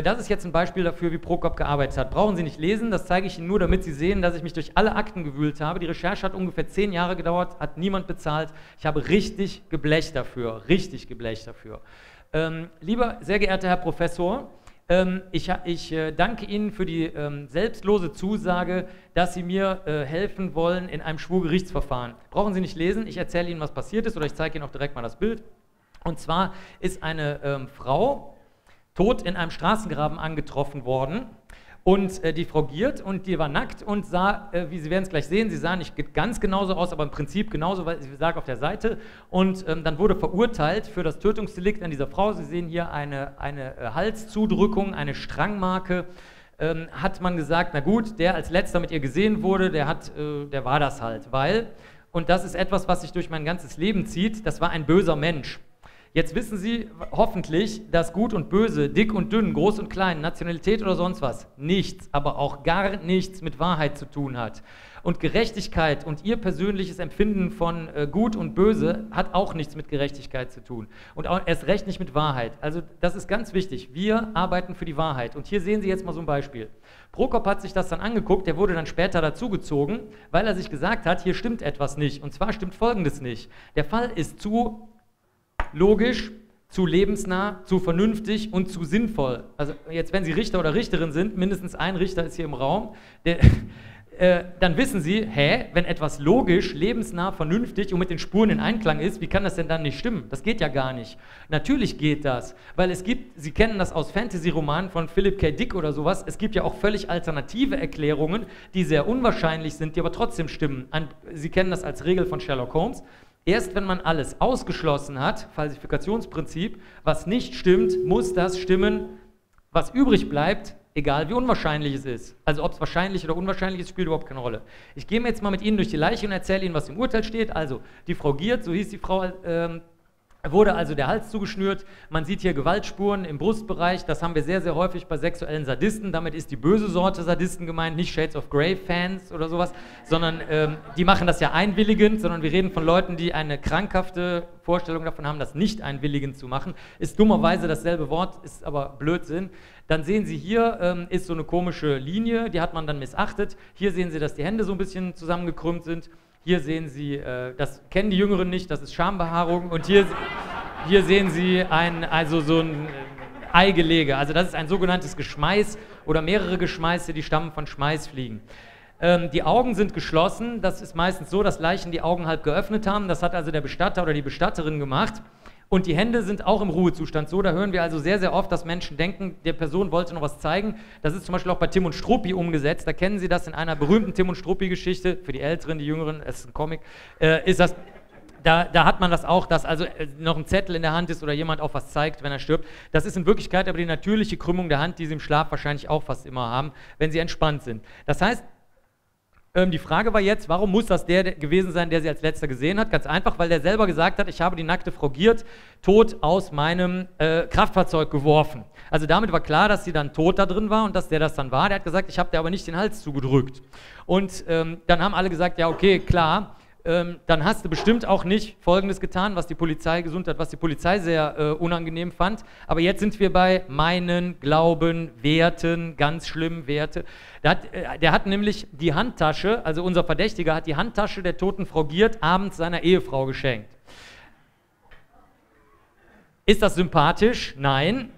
Das ist jetzt ein Beispiel dafür, wie Prokop gearbeitet hat. Brauchen Sie nicht lesen, das zeige ich Ihnen nur, damit Sie sehen, dass ich mich durch alle Akten gewühlt habe. Die Recherche hat ungefähr 10 Jahre gedauert, hat niemand bezahlt. Ich habe richtig Geblech dafür, richtig Geblech dafür. Lieber, sehr geehrter Herr Professor, ich danke Ihnen für die selbstlose Zusage, dass Sie mir helfen wollen in einem Schwurgerichtsverfahren. Brauchen Sie nicht lesen, ich erzähle Ihnen, was passiert ist, oder ich zeige Ihnen auch direkt mal das Bild. Und zwar ist eine Frau tot in einem Straßengraben angetroffen worden, und die Frau giert, und die war nackt und sah, wie Sie werden es gleich sehen, sie sah nicht ganz genauso aus, aber im Prinzip genauso, weil sie sagt auf der Seite, und dann wurde verurteilt für das Tötungsdelikt an dieser Frau. Sie sehen hier eine Halszudrückung, eine Strangmarke, hat man gesagt, na gut, der als letzter mit ihr gesehen wurde, der war das halt, weil, und das ist etwas, was sich durch mein ganzes Leben zieht, das war ein böser Mensch. Jetzt wissen Sie hoffentlich, dass Gut und Böse, Dick und Dünn, Groß und Klein, Nationalität oder sonst was, nichts, aber auch gar nichts mit Wahrheit zu tun hat. Und Gerechtigkeit und Ihr persönliches Empfinden von Gut und Böse hat auch nichts mit Gerechtigkeit zu tun. Und auch erst recht nicht mit Wahrheit. Also das ist ganz wichtig. Wir arbeiten für die Wahrheit. Und hier sehen Sie jetzt mal so ein Beispiel. Prokop hat sich das dann angeguckt, der wurde dann später dazugezogen, weil er sich gesagt hat, hier stimmt etwas nicht. Und zwar stimmt Folgendes nicht. Der Fall ist zu logisch, zu lebensnah, zu vernünftig und zu sinnvoll. Also jetzt, wenn Sie Richter oder Richterin sind, mindestens ein Richter ist hier im Raum, dann wissen Sie, wenn etwas logisch, lebensnah, vernünftig und mit den Spuren in Einklang ist, wie kann das denn dann nicht stimmen? Das geht ja gar nicht. Natürlich geht das, weil es gibt, Sie kennen das aus Fantasy-Romanen von Philip K. Dick oder sowas, es gibt ja auch völlig alternative Erklärungen, die sehr unwahrscheinlich sind, die aber trotzdem stimmen. Sie kennen das als Regel von Sherlock Holmes. Erst wenn man alles ausgeschlossen hat, Falsifikationsprinzip, was nicht stimmt, muss das stimmen, was übrig bleibt, egal wie unwahrscheinlich es ist. Also ob es wahrscheinlich oder unwahrscheinlich ist, spielt überhaupt keine Rolle. Ich gehe mir jetzt mal mit Ihnen durch die Leiche und erzähle Ihnen, was im Urteil steht. Also die Frau giert, so hieß die Frau, wurde also der Hals zugeschnürt. Man sieht hier Gewaltspuren im Brustbereich, das haben wir sehr, sehr häufig bei sexuellen Sadisten. Damit ist die böse Sorte Sadisten gemeint, nicht Shades of Grey-Fans oder sowas, sondern die machen das ja einwilligend, sondern wir reden von Leuten, die eine krankhafte Vorstellung davon haben, das nicht einwilligend zu machen. Ist dummerweise dasselbe Wort, ist aber Blödsinn. Dann sehen Sie hier, ist so eine komische Linie, die hat man dann missachtet. Hier sehen Sie, dass die Hände so ein bisschen zusammengekrümmt sind. Hier sehen Sie, das kennen die Jüngeren nicht, das ist Schambehaarung. Und hier sehen Sie so ein Eigelege. Also das ist ein sogenanntes Geschmeiß oder mehrere Geschmeiße, die stammen von Schmeißfliegen. Die Augen sind geschlossen. Das ist meistens so, dass Leichen die Augen halb geöffnet haben. Das hat also der Bestatter oder die Bestatterin gemacht. Und die Hände sind auch im Ruhezustand so. Da hören wir also sehr, sehr oft, dass Menschen denken, der Person wollte noch was zeigen. Das ist zum Beispiel auch bei Tim und Struppi umgesetzt. Da kennen Sie das in einer berühmten Tim und Struppi-Geschichte. Für die Älteren, die Jüngeren, es ist ein Comic, ist das... Da hat man das auch, dass also noch ein Zettel in der Hand ist oder jemand auch was zeigt, wenn er stirbt. Das ist in Wirklichkeit aber die natürliche Krümmung der Hand, die Sie im Schlaf wahrscheinlich auch fast immer haben, wenn Sie entspannt sind. Das heißt, die Frage war jetzt, warum muss das der gewesen sein, der sie als letzter gesehen hat? Ganz einfach, weil der selber gesagt hat, ich habe die nackte Frau Giert tot aus meinem Kraftfahrzeug geworfen. Also damit war klar, dass sie dann tot da drin war und dass der das dann war. Der hat gesagt, ich habe der aber nicht den Hals zugedrückt. Und dann haben alle gesagt, ja okay, klar, dann hast du bestimmt auch nicht Folgendes getan, was die Polizei sehr unangenehm fand. Aber jetzt sind wir bei meinen Glauben, Werten, ganz schlimm Werte. Der hat nämlich die Handtasche, also unser Verdächtiger hat die Handtasche der toten Frau Giert abends seiner Ehefrau geschenkt. Ist das sympathisch? Nein.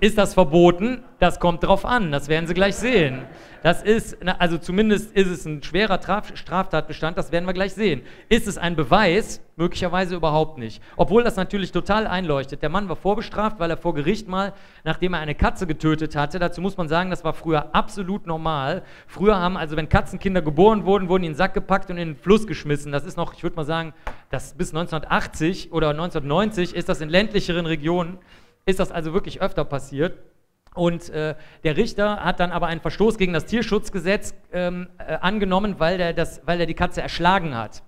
Ist das verboten? Das kommt drauf an, das werden Sie gleich sehen. Das ist, also zumindest ist es ein schwerer Straftatbestand, das werden wir gleich sehen. Ist es ein Beweis? Möglicherweise überhaupt nicht. Obwohl das natürlich total einleuchtet. Der Mann war vorbestraft, weil er vor Gericht mal, nachdem er eine Katze getötet hatte, dazu muss man sagen, das war früher absolut normal. Früher haben, also wenn Katzenkinder geboren wurden, wurden die in den Sack gepackt und in den Fluss geschmissen. Das ist noch, ich würde mal sagen, das bis 1980 oder 1990 ist das in ländlicheren Regionen. Ist das also wirklich öfter passiert. Und der Richter hat dann aber einen Verstoß gegen das Tierschutzgesetz angenommen, weil er die Katze erschlagen hat.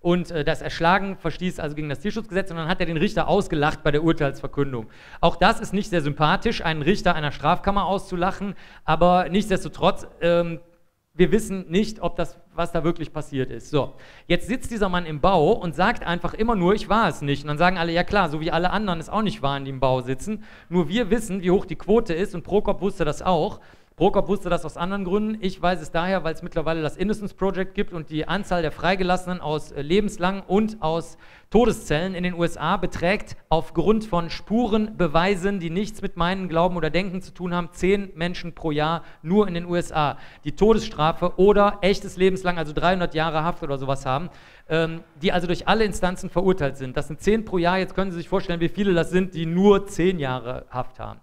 Und das Erschlagen verstieß also gegen das Tierschutzgesetz und dann hat er den Richter ausgelacht bei der Urteilsverkündung. Auch das ist nicht sehr sympathisch, einen Richter einer Strafkammer auszulachen, aber nichtsdestotrotz, wir wissen nicht, ob das, was da wirklich passiert ist. So, jetzt sitzt dieser Mann im Bau und sagt einfach immer nur, ich war es nicht. Und dann sagen alle, ja klar, so wie alle anderen es auch nicht waren, die im Bau sitzen. Nur wir wissen, wie hoch die Quote ist und Prokop wusste das auch. Prokop wusste das aus anderen Gründen. Ich weiß es daher, weil es mittlerweile das Innocence Project gibt und die Anzahl der Freigelassenen aus lebenslang und aus Todeszellen in den USA beträgt aufgrund von Spuren, Beweisen, die nichts mit meinen Glauben oder Denken zu tun haben, 10 Menschen pro Jahr nur in den USA, die Todesstrafe oder echtes lebenslang, also 300 Jahre Haft oder sowas haben, die also durch alle Instanzen verurteilt sind. Das sind 10 pro Jahr, jetzt können Sie sich vorstellen, wie viele das sind, die nur 10 Jahre Haft haben.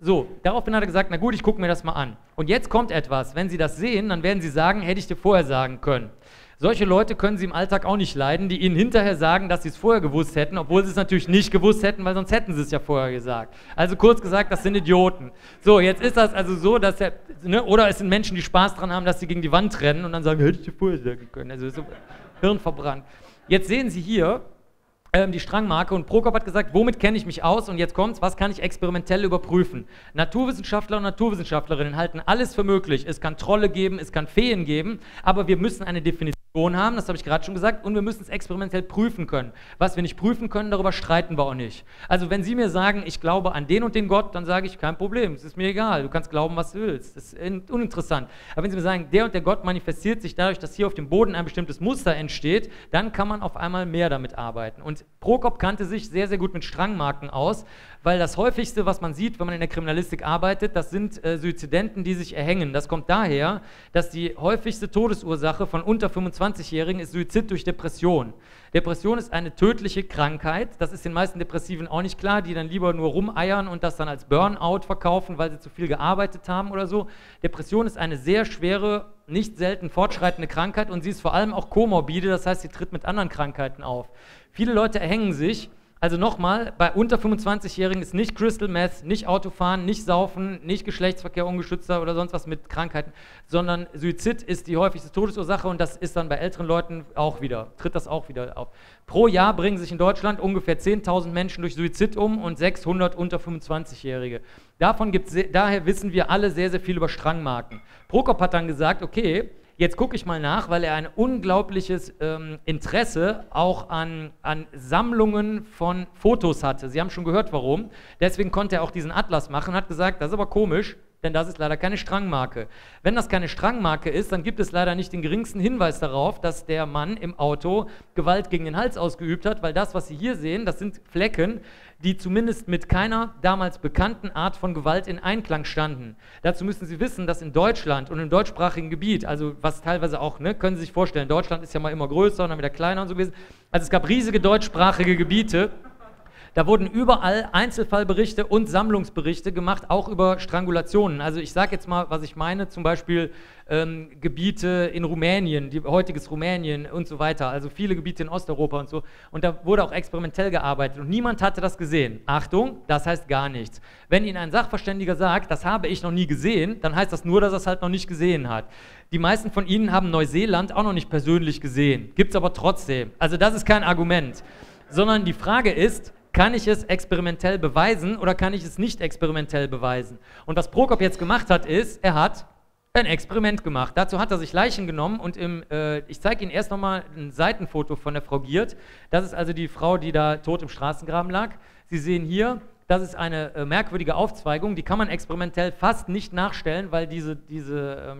So, daraufhin hat er gesagt, na gut, ich gucke mir das mal an. Und jetzt kommt etwas, wenn Sie das sehen, dann werden Sie sagen, hätte ich dir vorher sagen können. Solche Leute können Sie im Alltag auch nicht leiden, die Ihnen hinterher sagen, dass Sie es vorher gewusst hätten, obwohl Sie es natürlich nicht gewusst hätten, weil sonst hätten Sie es ja vorher gesagt. Also kurz gesagt, das sind Idioten. So, jetzt ist das also so, dass er, ne, oder es sind Menschen, die Spaß dran haben, dass sie gegen die Wand rennen und dann sagen, hätte ich dir vorher sagen können. Also so Hirn verbrannt. Jetzt sehen Sie hier die Strangmarke und Prokop hat gesagt, womit kenne ich mich aus und jetzt kommt's, was kann ich experimentell überprüfen? Naturwissenschaftler und Naturwissenschaftlerinnen halten alles für möglich, es kann Trolle geben, es kann Feen geben, aber wir müssen eine Definition haben, das habe ich gerade schon gesagt, und wir müssen es experimentell prüfen können. Was wir nicht prüfen können, darüber streiten wir auch nicht. Also wenn Sie mir sagen, ich glaube an den und den Gott, dann sage ich, kein Problem, es ist mir egal, du kannst glauben, was du willst, das ist uninteressant. Aber wenn Sie mir sagen, der und der Gott manifestiert sich dadurch, dass hier auf dem Boden ein bestimmtes Muster entsteht, dann kann man auf einmal mehr damit arbeiten. Und Prokop kannte sich sehr, sehr gut mit Strangmarken aus, weil das häufigste, was man sieht, wenn man in der Kriminalistik arbeitet, das sind Suizidenten, die sich erhängen. Das kommt daher, dass die häufigste Todesursache von unter 25-Jährigen ist Suizid durch Depression. Depression ist eine tödliche Krankheit, das ist den meisten Depressiven auch nicht klar, die dann lieber nur rumeiern und das dann als Burnout verkaufen, weil sie zu viel gearbeitet haben oder so. Depression ist eine sehr schwere, nicht selten fortschreitende Krankheit und sie ist vor allem auch komorbide, das heißt, sie tritt mit anderen Krankheiten auf. Viele Leute erhängen sich Also nochmal, bei unter 25-Jährigen ist nicht Crystal Meth, nicht Autofahren, nicht Saufen, nicht Geschlechtsverkehr ungeschützter oder sonst was mit Krankheiten, sondern Suizid ist die häufigste Todesursache und das ist dann bei älteren Leuten auch wieder, tritt das auch wieder auf. Pro Jahr bringen sich in Deutschland ungefähr 10.000 Menschen durch Suizid um und 600 unter 25-Jährige. Davon gibt's, daher wissen wir alle sehr, sehr viel über Strangmarken. Prokop hat dann gesagt, okay, jetzt gucke ich mal nach, weil er ein unglaubliches Interesse auch an Sammlungen von Fotos hatte. Sie haben schon gehört, warum. Deswegen konnte er auch diesen Atlas machen, hat gesagt, das ist aber komisch, denn das ist leider keine Strangmarke. Wenn das keine Strangmarke ist, dann gibt es leider nicht den geringsten Hinweis darauf, dass der Mann im Auto Gewalt gegen den Hals ausgeübt hat, weil das, was Sie hier sehen, das sind Flecken, die zumindest mit keiner damals bekannten Art von Gewalt in Einklang standen. Dazu müssen Sie wissen, dass in Deutschland und im deutschsprachigen Gebiet, also was teilweise auch, ne, können Sie sich vorstellen, Deutschland ist ja mal immer größer und dann wieder kleiner und so gewesen, also es gab riesige deutschsprachige Gebiete, da wurden überall Einzelfallberichte und Sammlungsberichte gemacht, auch über Strangulationen. Also ich sage jetzt mal, was ich meine, zum Beispiel Gebiete in Rumänien, heutiges Rumänien und so weiter, also viele Gebiete in Osteuropa und so. Und da wurde auch experimentell gearbeitet und niemand hatte das gesehen. Achtung, das heißt gar nichts. Wenn Ihnen ein Sachverständiger sagt, das habe ich noch nie gesehen, dann heißt das nur, dass er es halt noch nicht gesehen hat. Die meisten von Ihnen haben Neuseeland auch noch nicht persönlich gesehen, gibt es aber trotzdem. Also das ist kein Argument, sondern die Frage ist, kann ich es experimentell beweisen oder kann ich es nicht experimentell beweisen? Und was Prokop jetzt gemacht hat, ist, er hat ein Experiment gemacht. Dazu hat er sich Leichen genommen und ich zeige Ihnen erst nochmal ein Seitenfoto von der Frau Giert. Das ist also die Frau, die da tot im Straßengraben lag. Sie sehen hier, das ist eine merkwürdige Aufzweigung, die kann man experimentell fast nicht nachstellen, weil diese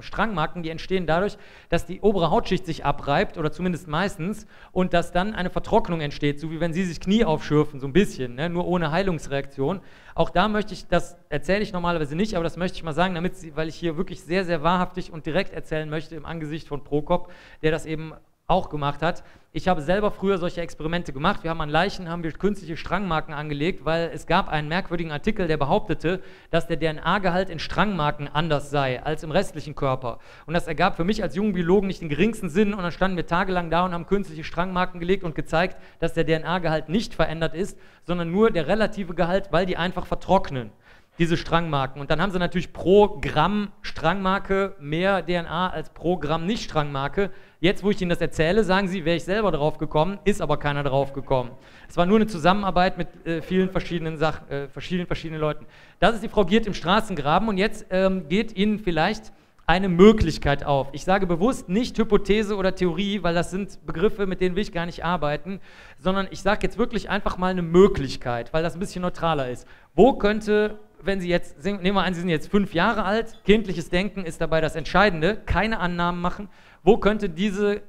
Strangmarken, die entstehen dadurch, dass die obere Hautschicht sich abreibt, oder zumindest meistens, und dass dann eine Vertrocknung entsteht, so wie wenn Sie sich Knie aufschürfen, so ein bisschen, ne, nur ohne Heilungsreaktion. Auch da möchte ich, das erzähle ich normalerweise nicht, aber das möchte ich mal sagen, damit Sie, weil ich hier wirklich sehr, sehr wahrhaftig und direkt erzählen möchte im Angesicht von Prokop, der das eben auch gemacht hat. Ich habe selber früher solche Experimente gemacht. Wir haben an Leichen künstliche Strangmarken angelegt, weil es gab einen merkwürdigen Artikel, der behauptete, dass der DNA-Gehalt in Strangmarken anders sei als im restlichen Körper. Und das ergab für mich als jungen Biologen nicht den geringsten Sinn. Und dann standen wir tagelang da und haben künstliche Strangmarken gelegt und gezeigt, dass der DNA-Gehalt nicht verändert ist, sondern nur der relative Gehalt, weil die einfach vertrocknen, diese Strangmarken. Und dann haben sie natürlich pro Gramm Strangmarke mehr DNA als pro Gramm Nicht-Strangmarke. Jetzt, wo ich Ihnen das erzähle, sagen Sie, wäre ich selber drauf gekommen, ist aber keiner drauf gekommen. Es war nur eine Zusammenarbeit mit vielen verschiedenen Sachen, verschiedenen Leuten. Das ist die Frau Giert im Straßengraben und jetzt geht Ihnen vielleicht eine Möglichkeit auf. Ich sage bewusst nicht Hypothese oder Theorie, weil das sind Begriffe, mit denen will ich gar nicht arbeiten, sondern ich sage jetzt wirklich einfach mal eine Möglichkeit, weil das ein bisschen neutraler ist. Wo könnte, wenn Sie jetzt, nehmen wir an, Sie sind jetzt 5 Jahre alt, kindliches Denken ist dabei das Entscheidende, keine Annahmen machen, wo könnte diese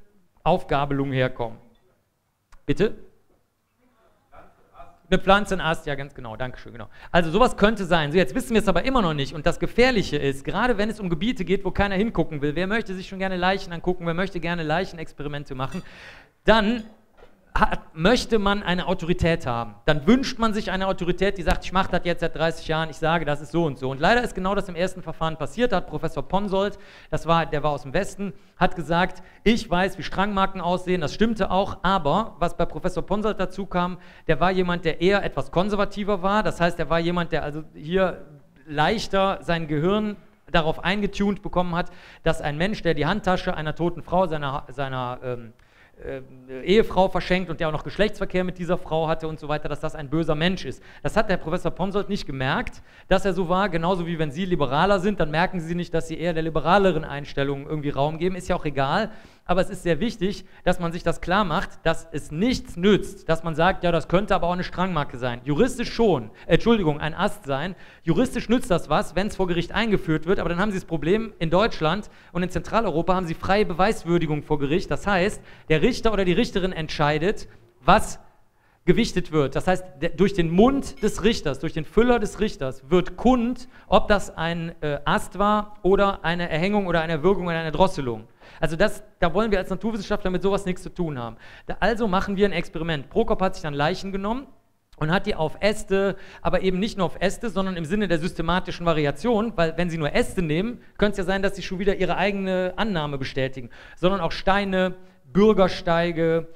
Aufgabelung herkommen? Bitte? Eine Pflanze, ein Ast, ja ganz genau, Dankeschön, genau. Also sowas könnte sein. So, jetzt wissen wir es aber immer noch nicht und das Gefährliche ist, gerade wenn es um Gebiete geht, wo keiner hingucken will, wer möchte sich schon gerne Leichen angucken, wer möchte gerne Leichenexperimente machen, dann möchte man eine Autorität haben. Dann wünscht man sich eine Autorität, die sagt, ich mache das jetzt seit 30 Jahren, ich sage, das ist so und so. Und leider ist genau das im ersten Verfahren passiert. Da hat Professor Ponsold, der war aus dem Westen, hat gesagt, ich weiß, wie Strangmarken aussehen, das stimmte auch, aber was bei Professor Ponsold dazu kam, der war jemand, der eher etwas konservativer war, das heißt, er war jemand, der also hier leichter sein Gehirn darauf eingetunt bekommen hat, dass ein Mensch, der die Handtasche einer toten Frau seiner Ehefrau verschenkt und der auch noch Geschlechtsverkehr mit dieser Frau hatte und so weiter, dass das ein böser Mensch ist. Das hat der Professor Ponsold nicht gemerkt, dass er so war, genauso wie wenn Sie liberaler sind, dann merken Sie nicht, dass Sie eher der liberaleren Einstellung irgendwie Raum geben, ist ja auch egal, aber es ist sehr wichtig, dass man sich das klar macht, dass es nichts nützt, dass man sagt, ja, das könnte aber auch eine Strangmarke sein. Juristisch schon, Entschuldigung, ein Ast sein. Juristisch nützt das was, wenn es vor Gericht eingeführt wird, aber dann haben Sie das Problem, in Deutschland und in Zentraleuropa haben Sie freie Beweiswürdigung vor Gericht. Das heißt, der Richter oder die Richterin entscheidet, was gewichtet wird. Das heißt, durch den Mund des Richters, durch den Füller des Richters wird kund, ob das ein Ast war oder eine Erhängung oder eine Erwürgung oder eine Drosselung. Also da wollen wir als Naturwissenschaftler mit sowas nichts zu tun haben. Also machen wir ein Experiment. Prokop hat sich dann Leichen genommen und hat die auf Äste, aber eben nicht nur auf Äste, sondern im Sinne der systematischen Variation, weil wenn Sie nur Äste nehmen, könnte es ja sein, dass Sie schon wieder Ihre eigene Annahme bestätigen, sondern auch Steine, Bürgersteige,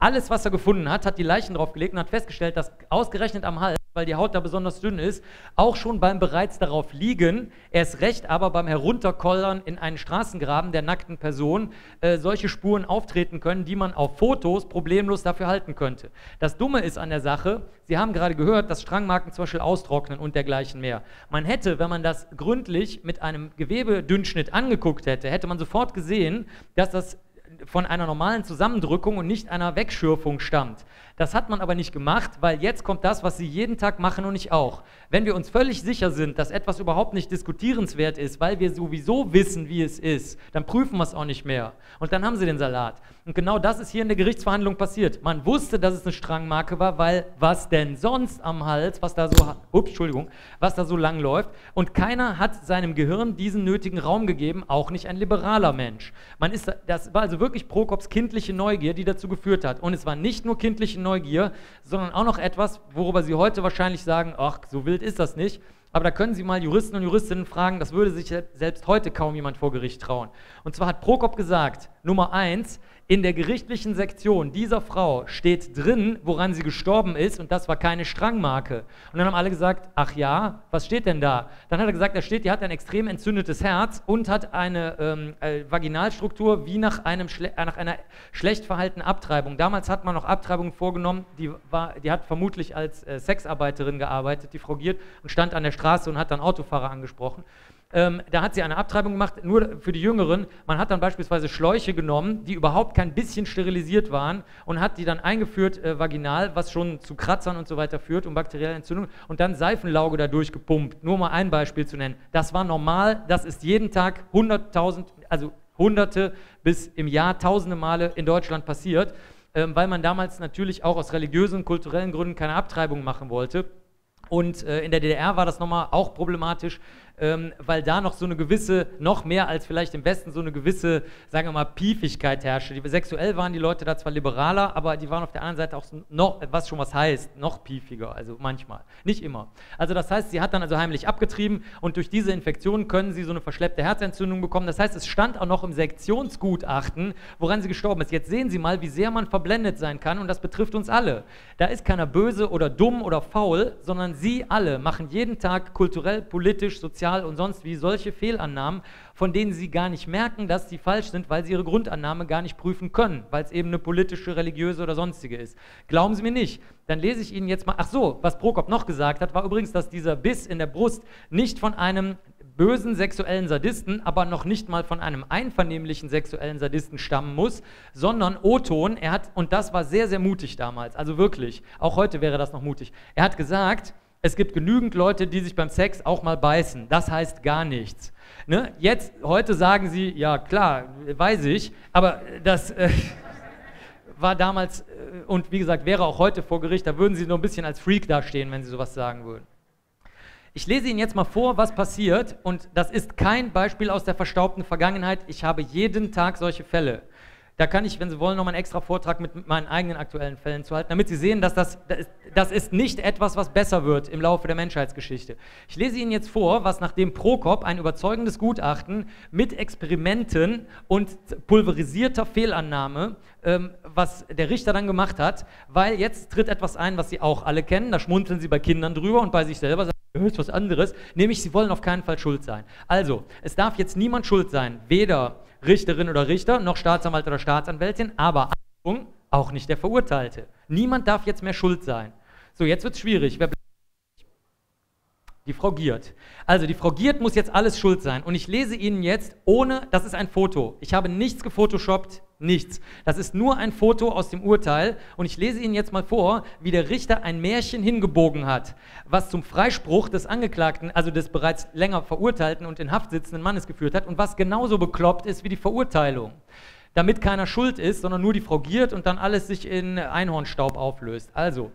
alles, was er gefunden hat, hat die Leichen draufgelegt und hat festgestellt, dass ausgerechnet am Hals, weil die Haut da besonders dünn ist, auch schon beim bereits darauf liegen, erst recht aber beim Herunterkollern in einen Straßengraben der nackten Person, solche Spuren auftreten können, die man auf Fotos problemlos dafür halten könnte. Das Dumme ist an der Sache, Sie haben gerade gehört, dass Strangmarken zum Beispiel austrocknen und dergleichen mehr. Man hätte, wenn man das gründlich mit einem Gewebedünnschnitt angeguckt hätte, hätte man sofort gesehen, dass das von einer normalen Zusammendrückung und nicht einer Wegschürfung stammt. Das hat man aber nicht gemacht, weil jetzt kommt das, was Sie jeden Tag machen und ich auch. Wenn wir uns völlig sicher sind, dass etwas überhaupt nicht diskutierenswert ist, weil wir sowieso wissen, wie es ist, dann prüfen wir es auch nicht mehr. Und dann haben Sie den Salat. Und genau das ist hier in der Gerichtsverhandlung passiert. Man wusste, dass es eine Strangmarke war, weil was denn sonst am Hals, was da so, was da so lang läuft. Und keiner hat seinem Gehirn diesen nötigen Raum gegeben, auch nicht ein liberaler Mensch. Das war also wirklich Prokops kindliche Neugier, die dazu geführt hat. Und es war nicht nur kindliche Neugier, sondern auch noch etwas, worüber Sie heute wahrscheinlich sagen, ach, so wild ist das nicht. Aber da können Sie mal Juristen und Juristinnen fragen, das würde sich selbst heute kaum jemand vor Gericht trauen. Und zwar hat Prokop gesagt, Nummer 1, in der gerichtlichen Sektion dieser Frau steht drin, woran sie gestorben ist, und das war keine Strangmarke. Und dann haben alle gesagt, ach ja, was steht denn da? Dann hat er gesagt, da steht, die hat ein extrem entzündetes Herz und hat eine Vaginalstruktur wie nach einer schlecht verhaltenen Abtreibung. Damals hat man noch Abtreibungen vorgenommen, die hat vermutlich als Sexarbeiterin gearbeitet, die Frau Giert, und stand an der Straße und hat dann Autofahrer angesprochen. Da hat sie eine Abtreibung gemacht, nur für die Jüngeren. Man hat dann beispielsweise Schläuche genommen, die überhaupt kein bisschen sterilisiert waren, und hat die dann eingeführt vaginal, was schon zu Kratzern und so weiter führt und bakterielle Entzündungen, und dann Seifenlauge dadurch gepumpt. Nur mal ein Beispiel zu nennen. Das war normal, das ist jeden Tag hunderte bis im Jahr tausende Male in Deutschland passiert, weil man damals natürlich auch aus religiösen, kulturellen Gründen keine Abtreibung machen wollte. Und in der DDR war das nochmal auch problematisch, weil da noch so eine gewisse, noch mehr als vielleicht im Westen, so eine gewisse, sagen wir mal, Piefigkeit herrschte. Sexuell waren die Leute da zwar liberaler, aber die waren auf der anderen Seite auch noch, was schon was heißt, noch piefiger, also manchmal, nicht immer. Also das heißt, sie hat dann also heimlich abgetrieben, und durch diese Infektion können sie so eine verschleppte Herzenentzündung bekommen. Das heißt, es stand auch noch im Sektionsgutachten, woran sie gestorben ist. Jetzt sehen Sie mal, wie sehr man verblendet sein kann, und das betrifft uns alle. Da ist keiner böse oder dumm oder faul, sondern Sie alle machen jeden Tag kulturell, politisch, sozial und sonst wie solche Fehlannahmen, von denen Sie gar nicht merken, dass sie falsch sind, weil Sie Ihre Grundannahme gar nicht prüfen können, weil es eben eine politische, religiöse oder sonstige ist. Glauben Sie mir nicht, dann lese ich Ihnen jetzt mal, ach so, was Prokop noch gesagt hat, war übrigens, dass dieser Biss in der Brust nicht von einem bösen sexuellen Sadisten, aber noch nicht mal von einem einvernehmlichen sexuellen Sadisten stammen muss, sondern O-Ton, er hat, und das war sehr, sehr mutig damals, also wirklich, auch heute wäre das noch mutig, er hat gesagt, es gibt genügend Leute, die sich beim Sex auch mal beißen. Das heißt gar nichts. Ne? Jetzt, heute sagen Sie, ja klar, weiß ich, aber das war damals, und wie gesagt, wäre auch heute vor Gericht, da würden Sie nur ein bisschen als Freak dastehen, wenn Sie sowas sagen würden. Ich lese Ihnen jetzt mal vor, was passiert, und das ist kein Beispiel aus der verstaubten Vergangenheit. Ich habe jeden Tag solche Fälle. Da kann ich, wenn Sie wollen, nochmal einen extra Vortrag mit meinen eigenen aktuellen Fällen zu halten, damit Sie sehen, dass das ist nicht etwas, was besser wird im Laufe der Menschheitsgeschichte. Ich lese Ihnen jetzt vor, was nachdem Prokop ein überzeugendes Gutachten mit Experimenten und pulverisierter Fehlannahme, was der Richter dann gemacht hat, weil jetzt tritt etwas ein, was Sie auch alle kennen, da schmunzeln Sie bei Kindern drüber und bei sich selber sagen, höchst was anderes, nämlich Sie wollen auf keinen Fall schuld sein. Also, es darf jetzt niemand schuld sein, weder Richterin oder Richter, noch Staatsanwalt oder Staatsanwältin, aber Achtung, auch nicht der Verurteilte. Niemand darf jetzt mehr schuld sein. So, jetzt wird es schwierig. Wer bleibt? Die Frau Giert. Also die Frau Giert muss jetzt alles schuld sein. Und ich lese Ihnen jetzt ohne, das ist ein Foto. Ich habe nichts gefotoshoppt, nichts. Das ist nur ein Foto aus dem Urteil. Und ich lese Ihnen jetzt mal vor, wie der Richter ein Märchen hingebogen hat, was zum Freispruch des Angeklagten, also des bereits länger verurteilten und in Haft sitzenden Mannes geführt hat und was genauso bekloppt ist wie die Verurteilung. Damit keiner schuld ist, sondern nur die Frau Giert und dann alles sich in Einhornstaub auflöst. Also,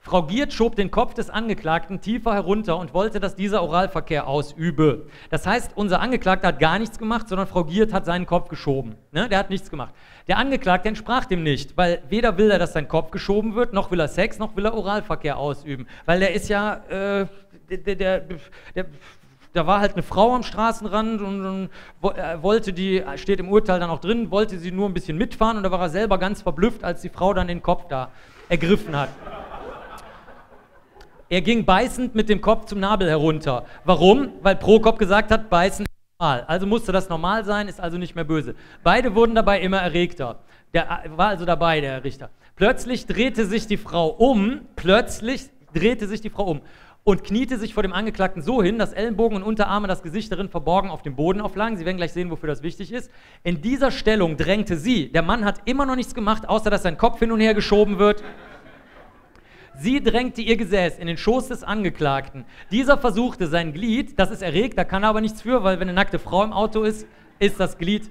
Frau Giert schob den Kopf des Angeklagten tiefer herunter und wollte, dass dieser Oralverkehr ausübe. Das heißt, unser Angeklagter hat gar nichts gemacht, sondern Frau Giert hat seinen Kopf geschoben. Ne? Der hat nichts gemacht. Der Angeklagte entsprach dem nicht, weil weder will er, dass sein Kopf geschoben wird, noch will er Sex, noch will er Oralverkehr ausüben. Weil der ist ja, da war halt eine Frau am Straßenrand und wollte die, steht im Urteil dann auch drin, wollte sie nur ein bisschen mitfahren und da war er selber ganz verblüfft, als die Frau dann den Kopf da ergriffen hat. Er ging beißend mit dem Kopf zum Nabel herunter. Warum? Weil Prokop gesagt hat, beißen ist normal. Also musste das normal sein, ist also nicht mehr böse. Beide wurden dabei immer erregter. Der war also dabei, der Richter. Plötzlich drehte sich die Frau um, und kniete sich vor dem Angeklagten so hin, dass Ellenbogen und Unterarme das Gesicht darin verborgen auf dem Boden auflagen. Sie werden gleich sehen, wofür das wichtig ist. In dieser Stellung drängte sie. Der Mann hat immer noch nichts gemacht, außer dass sein Kopf hin und her geschoben wird. Sie drängte ihr Gesäß in den Schoß des Angeklagten. Dieser versuchte sein Glied, das ist erregt, da kann er aber nichts für, weil wenn eine nackte Frau im Auto ist, ist das Glied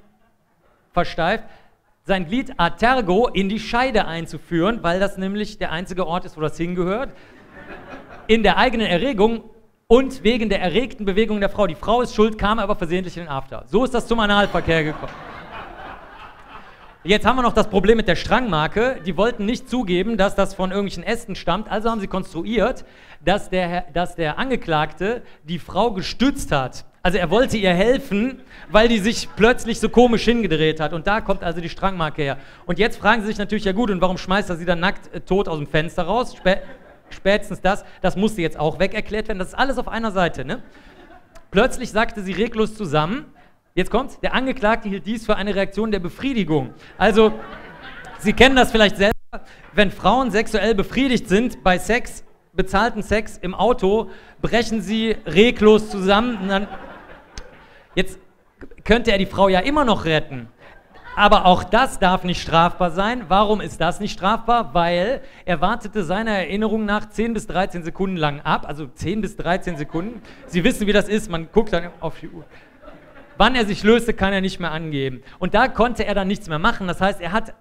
versteift. Sein Glied a tergo in die Scheide einzuführen, weil das nämlich der einzige Ort ist, wo das hingehört. In der eigenen Erregung und wegen der erregten Bewegung der Frau. Die Frau ist schuld, kam aber versehentlich in den After. So ist das zum Analverkehr gekommen. Jetzt haben wir noch das Problem mit der Strangmarke. Die wollten nicht zugeben, dass das von irgendwelchen Ästen stammt. Also haben sie konstruiert, dass der Angeklagte die Frau gestützt hat. Also er wollte ihr helfen, weil die sich plötzlich so komisch hingedreht hat. Und da kommt also die Strangmarke her. Und jetzt fragen sie sich natürlich, ja gut, und warum schmeißt er sie dann nackt tot aus dem Fenster raus? Spätestens das musste jetzt auch weg erklärt werden. Das ist alles auf einer Seite, ne? Plötzlich sackte sie reglos zusammen. Jetzt kommt's, der Angeklagte hielt dies für eine Reaktion der Befriedigung. Also, Sie kennen das vielleicht selber, wenn Frauen sexuell befriedigt sind, bei Sex, bezahlten Sex im Auto, brechen sie reglos zusammen. Und dann, jetzt könnte er die Frau ja immer noch retten. Aber auch das darf nicht strafbar sein. Warum ist das nicht strafbar? Weil er wartete seiner Erinnerung nach 10 bis 13 Sekunden lang ab. Also 10 bis 13 Sekunden. Sie wissen, wie das ist, man guckt dann auf die Uhr. Wann er sich löste, kann er nicht mehr angeben. Und da konnte er dann nichts mehr machen. Das heißt, er hat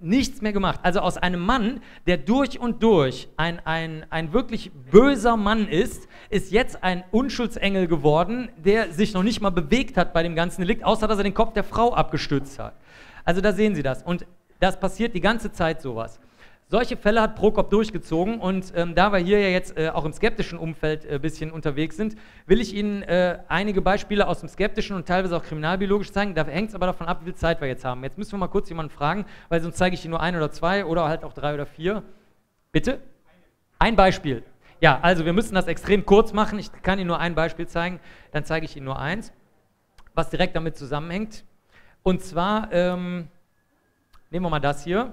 nichts mehr gemacht. Also aus einem Mann, der durch und durch ein wirklich böser Mann ist, ist jetzt ein Unschuldsengel geworden, der sich noch nicht mal bewegt hat bei dem ganzen Delikt, außer dass er den Kopf der Frau abgestützt hat. Also da sehen Sie das. Und das passiert die ganze Zeit sowas. Solche Fälle hat Prokop durchgezogen und da wir hier ja jetzt auch im skeptischen Umfeld ein bisschen unterwegs sind, will ich Ihnen einige Beispiele aus dem skeptischen und teilweise auch kriminalbiologisch zeigen. Da hängt es aber davon ab, wie viel Zeit wir jetzt haben. Jetzt müssen wir mal kurz jemanden fragen, weil sonst zeige ich Ihnen nur 1 oder 2 oder halt auch 3 oder 4. Bitte? Ein Beispiel. Ja, also wir müssen das extrem kurz machen. Ich kann Ihnen nur ein Beispiel zeigen, dann zeige ich Ihnen nur eins, was direkt damit zusammenhängt. Und zwar nehmen wir mal das hier.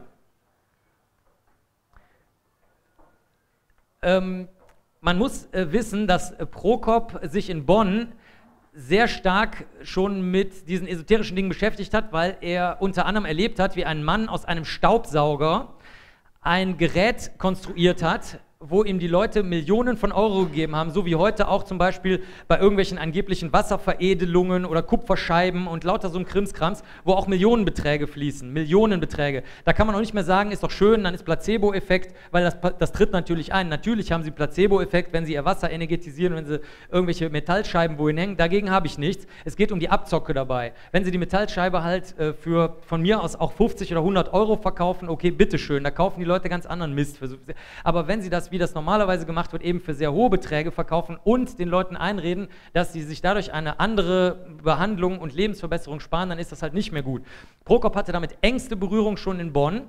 Man muss wissen, dass Prokop sich in Bonn sehr stark schon mit diesen esoterischen Dingen beschäftigt hat, weil er unter anderem erlebt hat, wie ein Mann aus einem Staubsauger ein Gerät konstruiert hat, wo ihm die Leute Millionen von Euro gegeben haben, so wie heute auch zum Beispiel bei irgendwelchen angeblichen Wasserveredelungen oder Kupferscheiben und lauter so ein Krimskrams, wo auch Millionenbeträge fließen, Millionenbeträge. Da kann man auch nicht mehr sagen, ist doch schön, dann ist Placebo-Effekt, weil das tritt natürlich ein. Natürlich haben Sie Placebo-Effekt, wenn Sie Ihr Wasser energetisieren, wenn Sie irgendwelche Metallscheiben wohin hängen, dagegen habe ich nichts. Es geht um die Abzocke dabei. Wenn Sie die Metallscheibe halt für von mir aus auch 50 oder 100 Euro verkaufen, okay, bitteschön, da kaufen die Leute ganz anderen Mist. Aber wenn Sie das, wie das normalerweise gemacht wird, eben für sehr hohe Beträge verkaufen und den Leuten einreden, dass sie sich dadurch eine andere Behandlung und Lebensverbesserung sparen, dann ist das halt nicht mehr gut. Prokop hatte damit engste Berührung schon in Bonn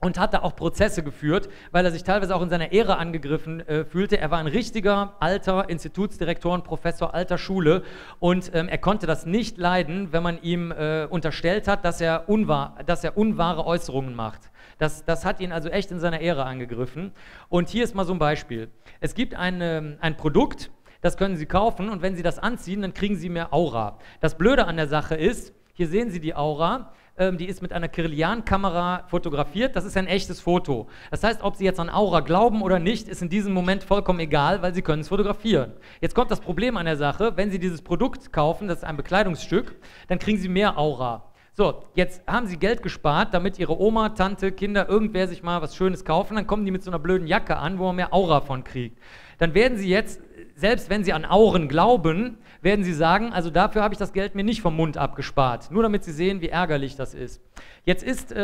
und hat da auch Prozesse geführt, weil er sich teilweise auch in seiner Ehre angegriffen fühlte. Er war ein richtiger alter Institutsdirektor und Professor alter Schule und er konnte das nicht leiden, wenn man ihm unterstellt hat, dass er unwahre Äußerungen macht. Das hat ihn also echt in seiner Ehre angegriffen. Und hier ist mal so ein Beispiel. Es gibt ein Produkt, das können Sie kaufen und wenn Sie das anziehen, dann kriegen Sie mehr Aura. Das Blöde an der Sache ist, hier sehen Sie die Aura, die ist mit einer Kirillian-Kamera fotografiert, das ist ein echtes Foto. Das heißt, ob Sie jetzt an Aura glauben oder nicht, ist in diesem Moment vollkommen egal, weil Sie können es fotografieren. Jetzt kommt das Problem an der Sache, wenn Sie dieses Produkt kaufen, das ist ein Bekleidungsstück, dann kriegen Sie mehr Aura. So, jetzt haben Sie Geld gespart, damit Ihre Oma, Tante, Kinder, irgendwer sich mal was Schönes kaufen, dann kommen die mit so einer blöden Jacke an, wo man mehr Aura von kriegt. Dann werden Sie jetzt, selbst wenn Sie an Auren glauben, werden Sie sagen, also dafür habe ich das Geld mir nicht vom Mund abgespart, nur damit Sie sehen, wie ärgerlich das ist. Jetzt ist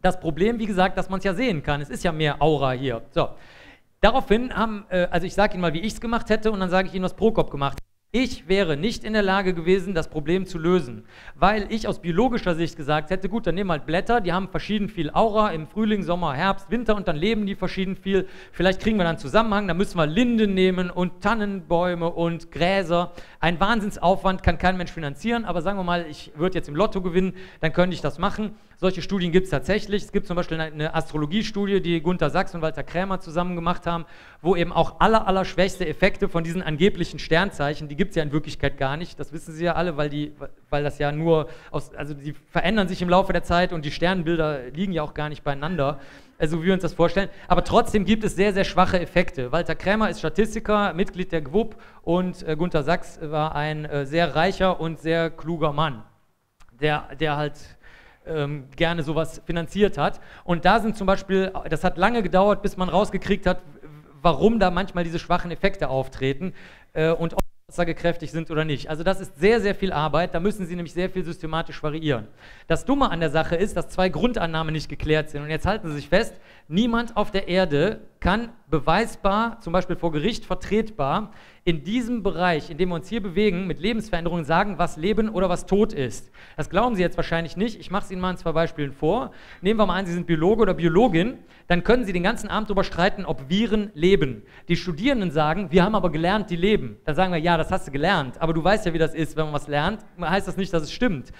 das Problem, wie gesagt, dass man es ja sehen kann, es ist ja mehr Aura hier. So, daraufhin haben, also ich sage Ihnen mal, wie ich es gemacht hätte und dann sage ich Ihnen, was Prokop gemacht hat. Ich wäre nicht in der Lage gewesen, das Problem zu lösen, weil ich aus biologischer Sicht gesagt hätte, gut, dann nehmen wir halt Blätter, die haben verschieden viel Aura im Frühling, Sommer, Herbst, Winter und dann leben die verschieden viel. Vielleicht kriegen wir dann einen Zusammenhang, dann müssen wir Linden nehmen und Tannenbäume und Gräser. Ein Wahnsinnsaufwand kann kein Mensch finanzieren, aber sagen wir mal, ich würde jetzt im Lotto gewinnen, dann könnte ich das machen. Solche Studien gibt es tatsächlich. Es gibt zum Beispiel eine Astrologiestudie, die Gunther Sachs und Walter Krämer zusammen gemacht haben, wo eben auch allerschwächste Effekte von diesen angeblichen Sternzeichen, die gibt es ja in Wirklichkeit gar nicht, das wissen Sie ja alle, weil das ja nur, also die verändern sich im Laufe der Zeit und die Sternbilder liegen ja auch gar nicht beieinander, also wie wir uns das vorstellen, aber trotzdem gibt es sehr, sehr schwache Effekte. Walter Krämer ist Statistiker, Mitglied der GWUP und Gunther Sachs war ein sehr reicher und sehr kluger Mann, der halt gerne sowas finanziert hat. Und da sind zum Beispiel, das hat lange gedauert, bis man rausgekriegt hat, warum da manchmal diese schwachen Effekte auftreten und ob sie aussagekräftig sind oder nicht. Also das ist sehr, sehr viel Arbeit, da müssen Sie nämlich sehr viel systematisch variieren. Das Dumme an der Sache ist, dass zwei Grundannahmen nicht geklärt sind. Und jetzt halten Sie sich fest, niemand auf der Erde kann beweisbar, zum Beispiel vor Gericht vertretbar, in diesem Bereich, in dem wir uns hier bewegen, mit Lebensveränderungen sagen, was Leben oder was Tod ist. Das glauben Sie jetzt wahrscheinlich nicht. Ich mache es Ihnen mal in zwei Beispielen vor. Nehmen wir mal an, Sie sind Biologe oder Biologin, dann können Sie den ganzen Abend darüber streiten, ob Viren leben. Die Studierenden sagen, wir haben aber gelernt, die leben. Dann sagen wir, ja, das hast du gelernt, aber du weißt ja, wie das ist, wenn man was lernt, heißt das nicht, dass es stimmt.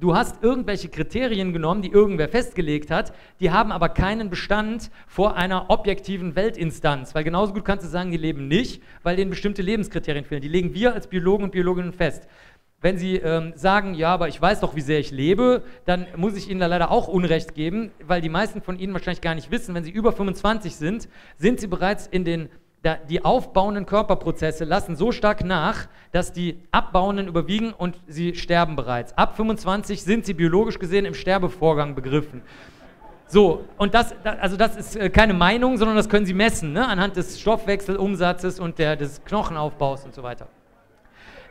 Du hast irgendwelche Kriterien genommen, die irgendwer festgelegt hat, die haben aber keinen Bestand vor einer objektiven Weltinstanz, weil genauso gut kannst du sagen, die leben nicht, weil denen bestimmte Lebenskriterien fehlen. Die legen wir als Biologen und Biologinnen fest. Wenn Sie sagen, ja, aber ich weiß doch, wie sehr ich lebe, dann muss ich Ihnen da leider auch Unrecht geben, weil die meisten von Ihnen wahrscheinlich gar nicht wissen, wenn Sie über 25 sind Sie bereits in den... Die aufbauenden Körperprozesse lassen so stark nach, dass die abbauenden überwiegen und sie sterben bereits. Ab 25 sind sie biologisch gesehen im Sterbevorgang begriffen. So, und das ist keine Meinung, sondern das können Sie messen, ne? Anhand des Stoffwechselumsatzes und des Knochenaufbaus und so weiter.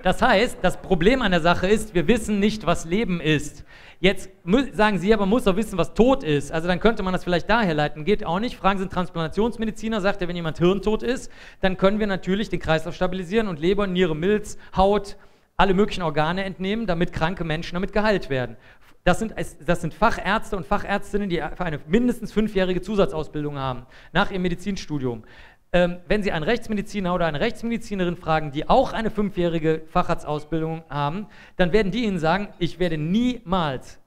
Das heißt, das Problem an der Sache ist, wir wissen nicht, was Leben ist. Jetzt sagen Sie, aber man muss doch wissen, was Tod ist. Also dann könnte man das vielleicht daher leiten. Geht auch nicht. Fragen Sie einen Transplantationsmediziner, sagt er, wenn jemand hirntot ist, dann können wir natürlich den Kreislauf stabilisieren und Leber, Niere, Milz, Haut, alle möglichen Organe entnehmen, damit kranke Menschen damit geheilt werden. Das sind Fachärzte und Fachärztinnen, die eine mindestens 5-jährige Zusatzausbildung haben, nach ihrem Medizinstudium. Wenn Sie einen Rechtsmediziner oder eine Rechtsmedizinerin fragen, die auch eine 5-jährige Facharztausbildung haben, dann werden die Ihnen sagen, ich werde niemals,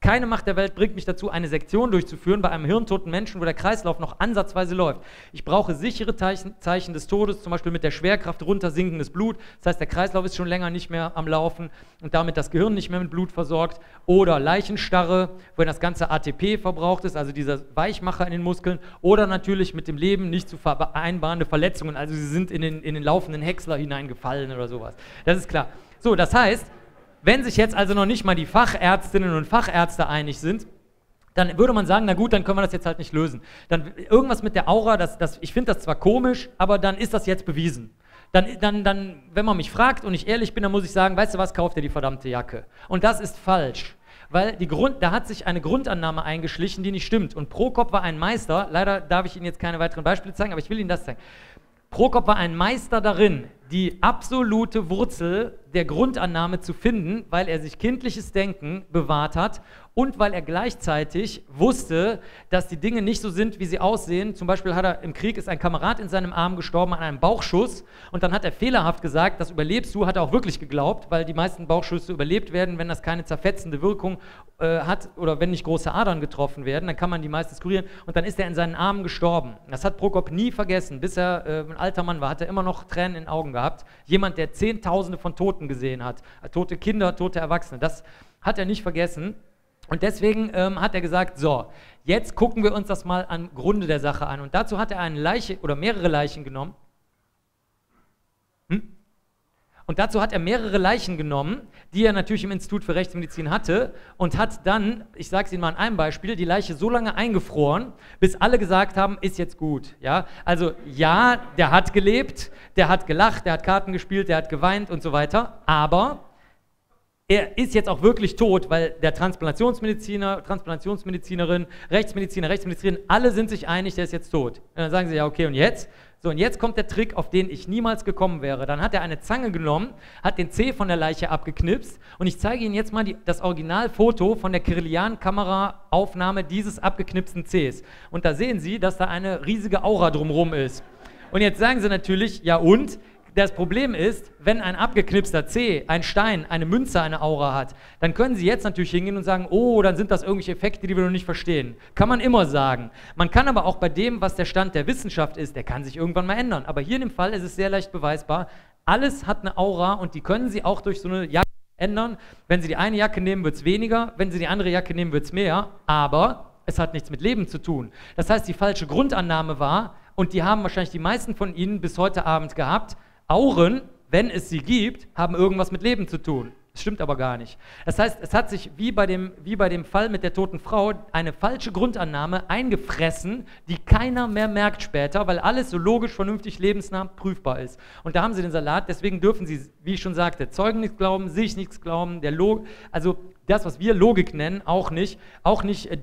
keine Macht der Welt bringt mich dazu, eine Sektion durchzuführen bei einem hirntoten Menschen, wo der Kreislauf noch ansatzweise läuft. Ich brauche sichere Zeichen des Todes, zum Beispiel mit der Schwerkraft runtersinkendes Blut, das heißt, der Kreislauf ist schon länger nicht mehr am Laufen und damit das Gehirn nicht mehr mit Blut versorgt, oder Leichenstarre, wenn das ganze ATP verbraucht ist, also dieser Weichmacher in den Muskeln, oder natürlich mit dem Leben nicht zu vereinbarende Verletzungen, also sie sind in den laufenden Häcksler hineingefallen oder sowas. Das ist klar. So, das heißt, wenn sich jetzt also noch nicht mal die Fachärztinnen und Fachärzte einig sind, dann würde man sagen, na gut, dann können wir das jetzt halt nicht lösen. Dann irgendwas mit der Aura, ich finde das zwar komisch, aber dann ist das jetzt bewiesen. Dann, wenn man mich fragt und ich ehrlich bin, dann muss ich sagen, weißt du was, kauft dir die verdammte Jacke. Und das ist falsch, weil da hat sich eine Grundannahme eingeschlichen, die nicht stimmt. Und Prokop war ein Meister, leider darf ich Ihnen jetzt keine weiteren Beispiele zeigen, aber ich will Ihnen das zeigen. Prokop war ein Meister darin, die absolute Wurzel der Grundannahme zu finden, weil er sich kindliches Denken bewahrt hat und weil er gleichzeitig wusste, dass die Dinge nicht so sind, wie sie aussehen. Zum Beispiel im Krieg ist ein Kamerad in seinem Arm gestorben an einem Bauchschuss und dann hat er fehlerhaft gesagt, das überlebst du, hat er auch wirklich geglaubt, weil die meisten Bauchschüsse überlebt werden, wenn das keine zerfetzende Wirkung hat oder wenn nicht große Adern getroffen werden, dann kann man die meistens kurieren und dann ist er in seinen Armen gestorben. Das hat Prokop nie vergessen, bis er ein alter Mann war, hat er immer noch Tränen in den Augen gehabt. Jemand, der Zehntausende von Toten gesehen hat, tote Kinder, tote Erwachsene, das hat er nicht vergessen. Und deswegen hat er gesagt, so, jetzt gucken wir uns das mal am Grunde der Sache an. Und dazu hat er eine Leiche oder mehrere Leichen genommen. Und dazu hat er mehrere Leichen genommen, die er natürlich im Institut für Rechtsmedizin hatte und hat dann, ich sage es Ihnen mal in einem Beispiel, die Leiche so lange eingefroren, bis alle gesagt haben, ist jetzt gut. Ja? Also ja, der hat gelebt, der hat gelacht, der hat Karten gespielt, der hat geweint und so weiter, aber er ist jetzt auch wirklich tot, weil der Transplantationsmediziner, Transplantationsmedizinerin, Rechtsmedizinerin, alle sind sich einig, der ist jetzt tot. Und dann sagen sie, ja okay, und jetzt? So, und jetzt kommt der Trick, auf den ich niemals gekommen wäre. Dann hat er eine Zange genommen, hat den Zeh von der Leiche abgeknipst und ich zeige Ihnen jetzt mal das Originalfoto von der Kirillian-Kamera-Aufnahme dieses abgeknipsten Zehs. Und da sehen Sie, dass da eine riesige Aura drumherum ist. Und jetzt sagen Sie natürlich, ja und? Das Problem ist, wenn ein abgeknipster Zeh, ein Stein, eine Münze eine Aura hat, dann können Sie jetzt natürlich hingehen und sagen, oh, dann sind das irgendwelche Effekte, die wir noch nicht verstehen. Kann man immer sagen. Man kann aber auch bei dem, was der Stand der Wissenschaft ist, der kann sich irgendwann mal ändern. Aber hier in dem Fall ist es sehr leicht beweisbar, alles hat eine Aura und die können Sie auch durch so eine Jacke ändern. Wenn Sie die eine Jacke nehmen, wird es weniger, wenn Sie die andere Jacke nehmen, wird es mehr, aber es hat nichts mit Leben zu tun. Das heißt, die falsche Grundannahme war, und die haben wahrscheinlich die meisten von Ihnen bis heute Abend gehabt, Auren, wenn es sie gibt, haben irgendwas mit Leben zu tun. Das stimmt aber gar nicht. Das heißt, es hat sich wie bei dem Fall mit der toten Frau eine falsche Grundannahme eingefressen, die keiner mehr merkt später, weil alles so logisch, vernünftig, lebensnah prüfbar ist. Und da haben Sie den Salat, deswegen dürfen Sie, wie ich schon sagte, Zeugen nichts glauben, sich nichts glauben, also das, was wir Logik nennen, auch nicht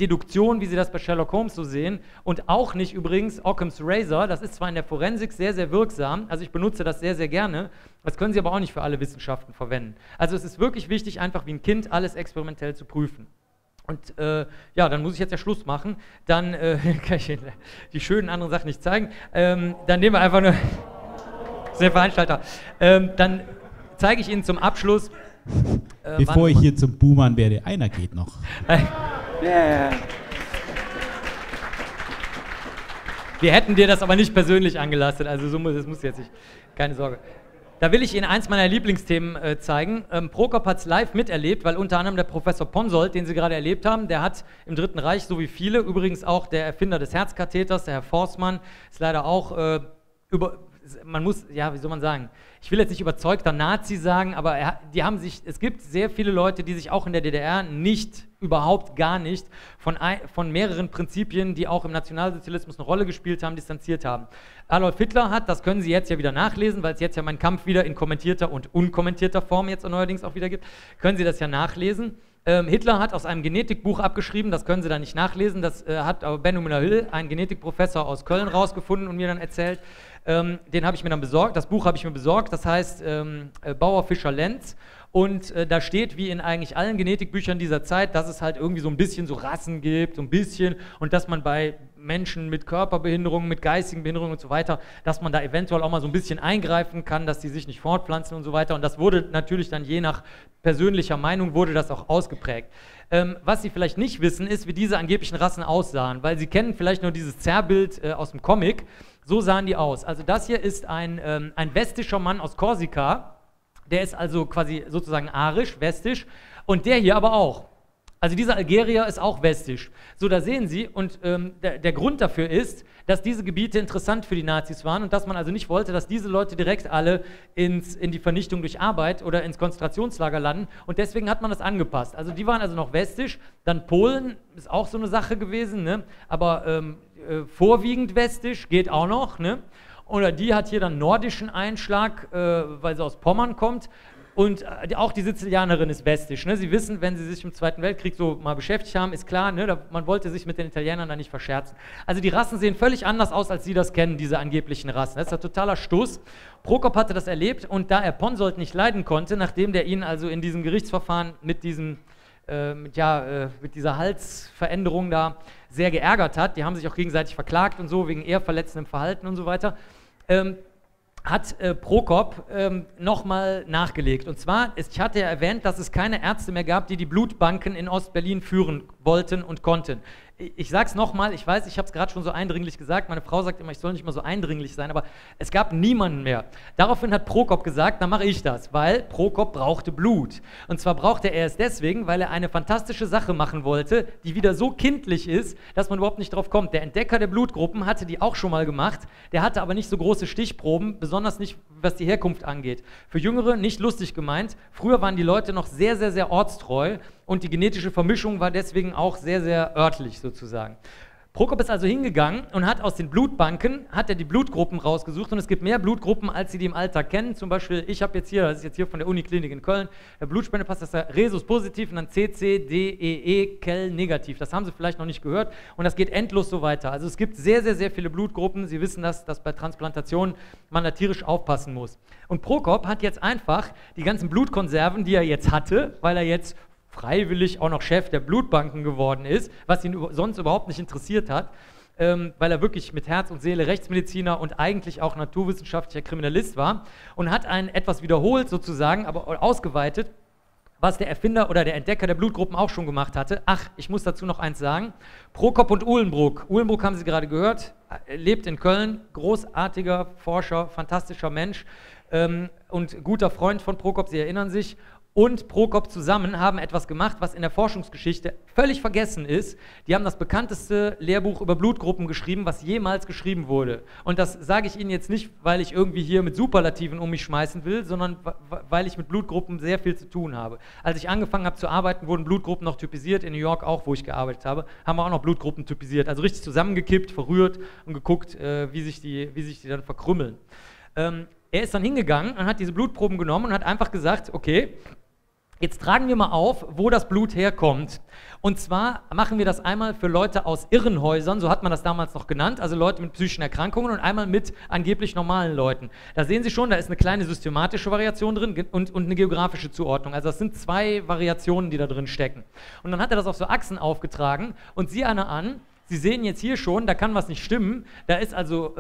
Deduktion, wie Sie das bei Sherlock Holmes so sehen, und auch nicht übrigens Occam's Razor, das ist zwar in der Forensik sehr, sehr wirksam, also ich benutze das sehr, sehr gerne, das können Sie aber auch nicht für alle Wissenschaften verwenden. Also es ist wirklich wichtig, einfach wie ein Kind alles experimentell zu prüfen. Und ja, dann muss ich jetzt ja Schluss machen, dann kann ich Ihnen die schönen anderen Sachen nicht zeigen, dann nehmen wir einfach nur, das ist der Veranstalter, dann zeige ich Ihnen zum Abschluss, bevor ich hier zum Buhmann werde, einer geht noch. Yeah. Wir hätten dir das aber nicht persönlich angelastet, also so muss, das muss jetzt nicht, keine Sorge. Da will ich Ihnen eins meiner Lieblingsthemen zeigen. Prokop hat es live miterlebt, weil unter anderem der Professor Ponsold, den Sie gerade erlebt haben, der hat im Dritten Reich, so wie viele, übrigens auch der Erfinder des Herzkatheters, der Herr Forstmann, ist leider auch man muss, ja, wie soll man sagen, ich will jetzt nicht überzeugter Nazi sagen, aber es gibt sehr viele Leute, die sich auch in der DDR nicht, überhaupt gar nicht, von mehreren Prinzipien, die auch im Nationalsozialismus eine Rolle gespielt haben, distanziert haben. Adolf Hitler hat, das können Sie jetzt ja wieder nachlesen, weil es jetzt ja meinen Kampf wieder in kommentierter und unkommentierter Form jetzt neuerdings auch wieder gibt, können Sie das ja nachlesen. Hitler hat aus einem Genetikbuch abgeschrieben, das können Sie da nicht nachlesen, das hat aber Benno Müller-Hill, ein Genetikprofessor aus Köln, rausgefunden und mir dann erzählt. Den habe ich mir dann besorgt, das Buch habe ich mir besorgt, das heißt Bauer, Fischer, Lenz. Und da steht, wie in eigentlich allen Genetikbüchern dieser Zeit, dass es halt irgendwie so ein bisschen so Rassen gibt, so ein bisschen, und dass man bei Menschen mit Körperbehinderungen, mit geistigen Behinderungen und so weiter, dass man da eventuell auch mal so ein bisschen eingreifen kann, dass die sich nicht fortpflanzen und so weiter. Und das wurde natürlich dann je nach persönlicher Meinung wurde das auch ausgeprägt. Was Sie vielleicht nicht wissen, ist, wie diese angeblichen Rassen aussahen, weil Sie kennen vielleicht nur dieses Zerrbild aus dem Comic. So sahen die aus. Also das hier ist ein westischer Mann aus Korsika, der ist also quasi sozusagen arisch, westisch, und der hier aber auch. Also dieser Algerier ist auch westisch. So, da sehen Sie, und der Grund dafür ist, dass diese Gebiete interessant für die Nazis waren und dass man also nicht wollte, dass diese Leute direkt alle in die Vernichtung durch Arbeit oder ins Konzentrationslager landen, und deswegen hat man das angepasst. Also die waren also noch westisch, dann Polen ist auch so eine Sache gewesen, ne? Aber vorwiegend westisch geht auch noch, ne? Oder die hat hier dann nordischen Einschlag, weil sie aus Pommern kommt. Und auch die Sizilianerin ist westisch. Ne? Sie wissen, wenn Sie sich im Zweiten Weltkrieg so mal beschäftigt haben, ist klar, ne? Man wollte sich mit den Italienern da nicht verscherzen. Also die Rassen sehen völlig anders aus, als Sie das kennen, diese angeblichen Rassen. Das ist ein totaler Stuss. Prokop hatte das erlebt, und da er Ponsold nicht leiden konnte, nachdem der ihn also in diesem Gerichtsverfahren mit dieser Halsveränderung da sehr geärgert hat, die haben sich auch gegenseitig verklagt und so, wegen eher verletzendem Verhalten und so weiter, hat Prokop nochmal nachgelegt. Und zwar, ich hatte ja erwähnt, dass es keine Ärzte mehr gab, die die Blutbanken in Ostberlin führen wollten und konnten. Ich sage es nochmal, ich weiß, ich habe es gerade schon so eindringlich gesagt, meine Frau sagt immer, ich soll nicht mal so eindringlich sein, aber es gab niemanden mehr. Daraufhin hat Prokop gesagt, dann mache ich das, weil Prokop brauchte Blut. Und zwar brauchte er es deswegen, weil er eine fantastische Sache machen wollte, die wieder so kindlich ist, dass man überhaupt nicht drauf kommt. Der Entdecker der Blutgruppen hatte die auch schon mal gemacht, der hatte aber nicht so große Stichproben, besonders nicht, was die Herkunft angeht. Für Jüngere nicht lustig gemeint, früher waren die Leute noch sehr, sehr, sehr ortstreu, und die genetische Vermischung war deswegen auch sehr, sehr örtlich sozusagen. Prokop ist also hingegangen und hat aus den Blutbanken, hat er die Blutgruppen rausgesucht, und es gibt mehr Blutgruppen, als Sie die im Alltag kennen. Zum Beispiel, ich habe jetzt hier, das ist jetzt hier von der Uniklinik in Köln, der Blutspendepass, das ist Rhesus positiv und dann CCDEE Kell negativ. Das haben Sie vielleicht noch nicht gehört, und das geht endlos so weiter. Also es gibt sehr, sehr, sehr viele Blutgruppen. Sie wissen, dass bei Transplantationen man da tierisch aufpassen muss. Und Prokop hat jetzt einfach die ganzen Blutkonserven, die er jetzt hatte, weil er jetzt freiwillig auch noch Chef der Blutbanken geworden ist, was ihn sonst überhaupt nicht interessiert hat, weil er wirklich mit Herz und Seele Rechtsmediziner und eigentlich auch naturwissenschaftlicher Kriminalist war, und hat einen etwas wiederholt sozusagen, aber ausgeweitet, was der Erfinder oder der Entdecker der Blutgruppen auch schon gemacht hatte. Ach, ich muss dazu noch eins sagen, Prokop und Uhlenbruck. Uhlenbruck haben Sie gerade gehört, lebt in Köln, großartiger Forscher, fantastischer Mensch und guter Freund von Prokop, Sie erinnern sich. Und Prokop zusammen haben etwas gemacht, was in der Forschungsgeschichte völlig vergessen ist. Die haben das bekannteste Lehrbuch über Blutgruppen geschrieben, was jemals geschrieben wurde. Und das sage ich Ihnen jetzt nicht, weil ich irgendwie hier mit Superlativen um mich schmeißen will, sondern weil ich mit Blutgruppen sehr viel zu tun habe. Als ich angefangen habe zu arbeiten, wurden Blutgruppen noch typisiert. In New York auch, wo ich gearbeitet habe, haben wir auch noch Blutgruppen typisiert. Also richtig zusammengekippt, verrührt und geguckt, wie sich die dann verkrümmeln. Er ist dann hingegangen und hat diese Blutproben genommen und hat einfach gesagt, okay, jetzt tragen wir mal auf, wo das Blut herkommt. Und zwar machen wir das einmal für Leute aus Irrenhäusern, so hat man das damals noch genannt, also Leute mit psychischen Erkrankungen, und einmal mit angeblich normalen Leuten. Da sehen Sie schon, da ist eine kleine systematische Variation drin und eine geografische Zuordnung. Also das sind zwei Variationen, die da drin stecken. Und dann hat er das auf so Achsen aufgetragen, und sieh einer an, Sie sehen jetzt hier schon, da kann was nicht stimmen, da ist also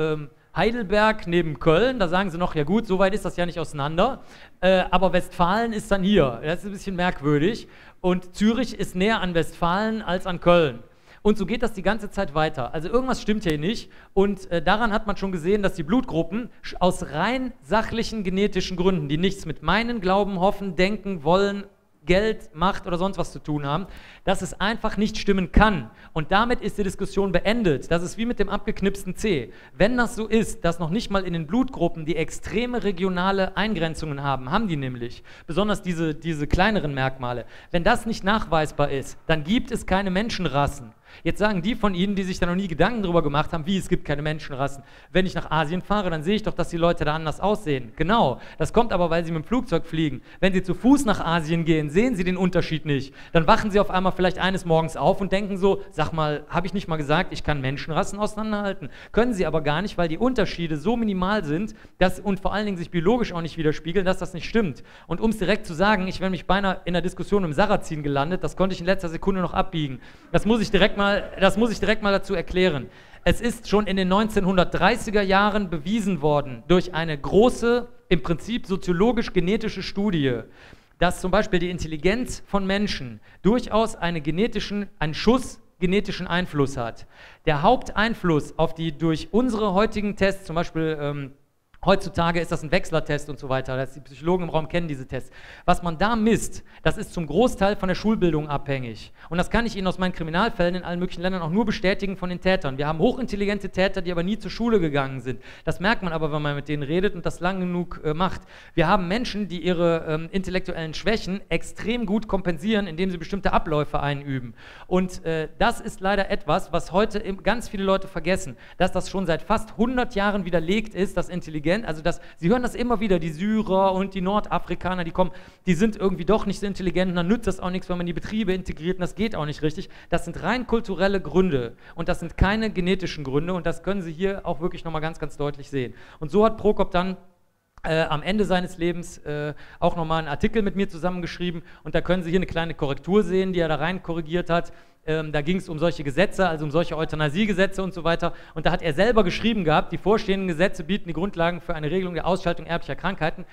Heidelberg neben Köln, da sagen sie noch, ja gut, so weit ist das ja nicht auseinander, aber Westfalen ist dann hier, das ist ein bisschen merkwürdig, und Zürich ist näher an Westfalen als an Köln. Und so geht das die ganze Zeit weiter. Also irgendwas stimmt hier nicht, und daran hat man schon gesehen, dass die Blutgruppen aus rein sachlichen genetischen Gründen, die nichts mit meinen Glauben, Hoffen, Denken, Wollen, Geld, Macht oder sonst was zu tun haben, dass es einfach nicht stimmen kann. Und damit ist die Diskussion beendet. Das ist wie mit dem abgeknipsten C. Wenn das so ist, dass noch nicht mal in den Blutgruppen die extreme regionale Eingrenzungen haben, haben die nämlich, besonders diese kleineren Merkmale, wenn das nicht nachweisbar ist, dann gibt es keine Menschenrassen. Jetzt sagen die von Ihnen, die sich da noch nie Gedanken drüber gemacht haben, wie, es gibt keine Menschenrassen. Wenn ich nach Asien fahre, dann sehe ich doch, dass die Leute da anders aussehen. Genau, das kommt aber, weil Sie mit dem Flugzeug fliegen. Wenn Sie zu Fuß nach Asien gehen, sehen Sie den Unterschied nicht. Dann wachen Sie auf einmal vielleicht eines Morgens auf und denken so, sag mal, habe ich nicht mal gesagt, ich kann Menschenrassen auseinanderhalten. Können Sie aber gar nicht, weil die Unterschiede so minimal sind, dass, und vor allen Dingen sich biologisch auch nicht widerspiegeln, dass das nicht stimmt. Und um es direkt zu sagen, ich wäre mich beinahe in der Diskussion um Sarrazin gelandet, das konnte ich in letzter Sekunde noch abbiegen. Das muss ich direkt mal dazu erklären. Es ist schon in den 1930er Jahren bewiesen worden, durch eine große, im Prinzip soziologisch-genetische Studie, dass zum Beispiel die Intelligenz von Menschen durchaus einen Schuss genetischen Einfluss hat. Der Haupteinfluss auf die durch unsere heutigen Tests, zum Beispiel heutzutage ist das ein Wechslertest und so weiter, die Psychologen im Raum kennen diese Tests. Was man da misst, das ist zum Großteil von der Schulbildung abhängig. Und das kann ich Ihnen aus meinen Kriminalfällen in allen möglichen Ländern auch nur bestätigen von den Tätern. Wir haben hochintelligente Täter, die aber nie zur Schule gegangen sind. Das merkt man aber, wenn man mit denen redet und das lang genug macht. Wir haben Menschen, die ihre intellektuellen Schwächen extrem gut kompensieren, indem sie bestimmte Abläufe einüben. Und das ist leider etwas, was heute ganz viele Leute vergessen, dass das schon seit fast 100 Jahren widerlegt ist, dass Intelligenz, also das, Sie hören das immer wieder, die Syrer und die Nordafrikaner, die kommen, die sind irgendwie doch nicht so intelligent, und dann nützt das auch nichts, wenn man die Betriebe integriert, und das geht auch nicht richtig. Das sind rein kulturelle Gründe, und das sind keine genetischen Gründe, und das können Sie hier auch wirklich nochmal ganz, ganz deutlich sehen. Und so hat Prokop dann am Ende seines Lebens auch nochmal einen Artikel mit mir zusammengeschrieben, und da können Sie hier eine kleine Korrektur sehen, die er da rein korrigiert hat. Da ging es um solche Gesetze, also um solche Euthanasiegesetze und so weiter. Und da hat er selber geschrieben gehabt, die vorstehenden Gesetze bieten die Grundlagen für eine Regelung der Ausschaltung erblicher Krankheiten,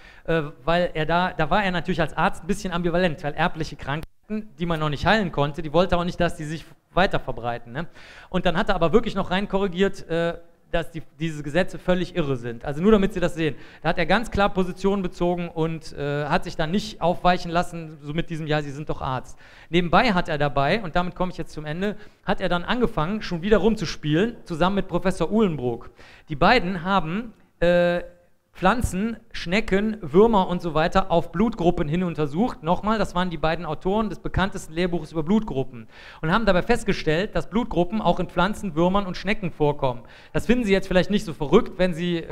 weil er da war er natürlich als Arzt ein bisschen ambivalent, weil erbliche Krankheiten, die man noch nicht heilen konnte, die wollte auch nicht, dass die sich weiter verbreiten. Ne? Und dann hat er aber wirklich noch rein korrigiert, dass diese Gesetze völlig irre sind. Also nur damit Sie das sehen. Da hat er ganz klar Position bezogen und hat sich dann nicht aufweichen lassen, so mit diesem, ja, Sie sind doch Arzt. Nebenbei hat er dabei, und damit komme ich jetzt zum Ende, hat er dann angefangen, schon wieder rumzuspielen, zusammen mit Professor Uhlenbruck. Die beiden haben Pflanzen, Schnecken, Würmer und so weiter auf Blutgruppen hin untersucht. Nochmal, das waren die beiden Autoren des bekanntesten Lehrbuches über Blutgruppen und haben dabei festgestellt, dass Blutgruppen auch in Pflanzen, Würmern und Schnecken vorkommen. Das finden Sie jetzt vielleicht nicht so verrückt, wenn Sie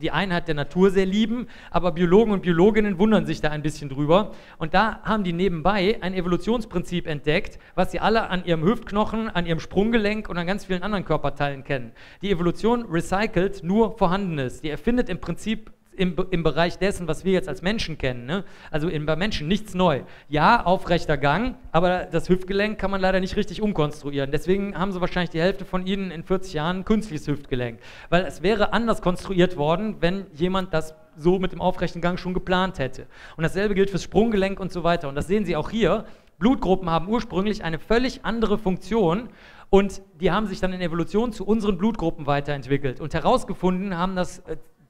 die Einheit der Natur sehr lieben, aber Biologen und Biologinnen wundern sich da ein bisschen drüber. Und da haben die nebenbei ein Evolutionsprinzip entdeckt, was Sie alle an Ihrem Hüftknochen, an Ihrem Sprunggelenk und an ganz vielen anderen Körperteilen kennen. Die Evolution recycelt nur Vorhandenes. Die erfindet im Prinzip im Bereich dessen, was wir jetzt als Menschen kennen, ne? Also bei Menschen nichts neu. Ja, aufrechter Gang, aber das Hüftgelenk kann man leider nicht richtig umkonstruieren. Deswegen haben sie wahrscheinlich die Hälfte von ihnen in 40 Jahren ein künstliches Hüftgelenk, weil es wäre anders konstruiert worden, wenn jemand das so mit dem aufrechten Gang schon geplant hätte. Und dasselbe gilt fürs Sprunggelenk und so weiter. Und das sehen Sie auch hier. Blutgruppen haben ursprünglich eine völlig andere Funktion und die haben sich dann in Evolution zu unseren Blutgruppen weiterentwickelt. Und herausgefunden haben das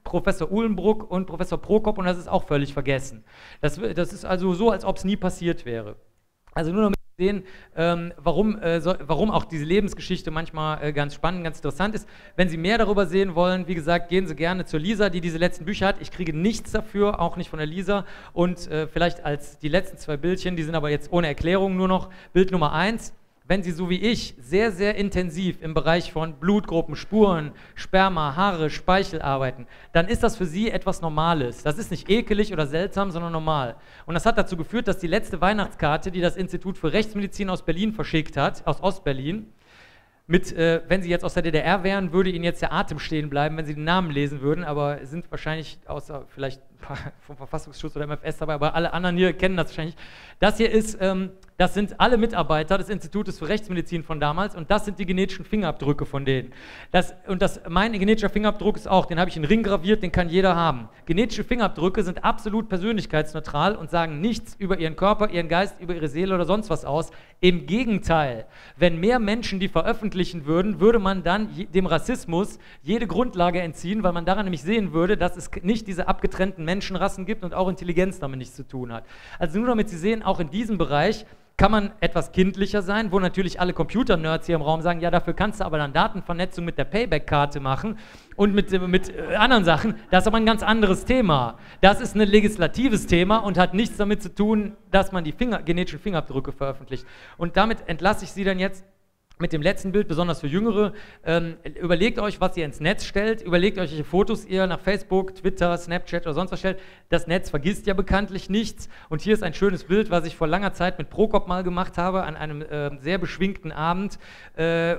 Professor Uhlenbruck und Professor Prokop, und das ist auch völlig vergessen. Das ist also so, als ob es nie passiert wäre. Also nur noch sehen, warum auch diese Lebensgeschichte manchmal ganz spannend, ganz interessant ist. Wenn Sie mehr darüber sehen wollen, wie gesagt, gehen Sie gerne zur Lisa, die diese letzten Bücher hat. Ich kriege nichts dafür, auch nicht von der Lisa. Und vielleicht als die letzten zwei Bildchen, die sind aber jetzt ohne Erklärung nur noch. Bild Nummer 1. Wenn Sie, so wie ich, sehr, sehr intensiv im Bereich von Blutgruppen, Spuren, Sperma, Haare, Speichel arbeiten, dann ist das für Sie etwas Normales. Das ist nicht ekelig oder seltsam, sondern normal. Und das hat dazu geführt, dass die letzte Weihnachtskarte, die das Institut für Rechtsmedizin aus Berlin verschickt hat, aus Ostberlin, mit, wenn Sie jetzt aus der DDR wären, würde Ihnen jetzt der Atem stehen bleiben, wenn Sie den Namen lesen würden, aber sind wahrscheinlich, außer vielleicht vom Verfassungsschutz oder MFS dabei, aber alle anderen hier kennen das wahrscheinlich. Das hier ist, das sind alle Mitarbeiter des Institutes für Rechtsmedizin von damals, und das sind die genetischen Fingerabdrücke von denen. Mein genetischer Fingerabdruck ist auch, den habe ich in den Ring graviert, den kann jeder haben. Genetische Fingerabdrücke sind absolut persönlichkeitsneutral und sagen nichts über Ihren Körper, Ihren Geist, über Ihre Seele oder sonst was aus. Im Gegenteil, wenn mehr Menschen die veröffentlichen würden, würde man dann dem Rassismus jede Grundlage entziehen, weil man daran nämlich sehen würde, dass es nicht diese abgetrennten Menschenrassen gibt und auch Intelligenz damit nichts zu tun hat. Also nur damit Sie sehen, auch in diesem Bereich kann man etwas kindlicher sein, wo natürlich alle Computer-Nerds hier im Raum sagen, ja, dafür kannst du aber dann Datenvernetzung mit der Payback-Karte machen und mit anderen Sachen. Das ist aber ein ganz anderes Thema. Das ist ein legislatives Thema und hat nichts damit zu tun, dass man die genetischen Fingerabdrücke veröffentlicht. Und damit entlasse ich Sie dann jetzt mit dem letzten Bild, besonders für Jüngere. Überlegt euch, was ihr ins Netz stellt, überlegt euch, welche Fotos ihr nach Facebook, Twitter, Snapchat oder sonst was stellt. Das Netz vergisst ja bekanntlich nichts. Und hier ist ein schönes Bild, was ich vor langer Zeit mit Prokop mal gemacht habe, an einem sehr beschwingten Abend.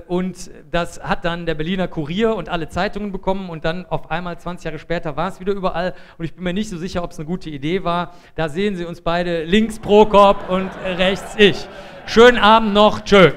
Und das hat dann der Berliner Kurier und alle Zeitungen bekommen, und dann auf einmal 20 Jahre später war es wieder überall. Und ich bin mir nicht so sicher, ob es eine gute Idee war. Da sehen Sie uns beide, links Prokop und rechts ich. Schönen Abend noch, tschö.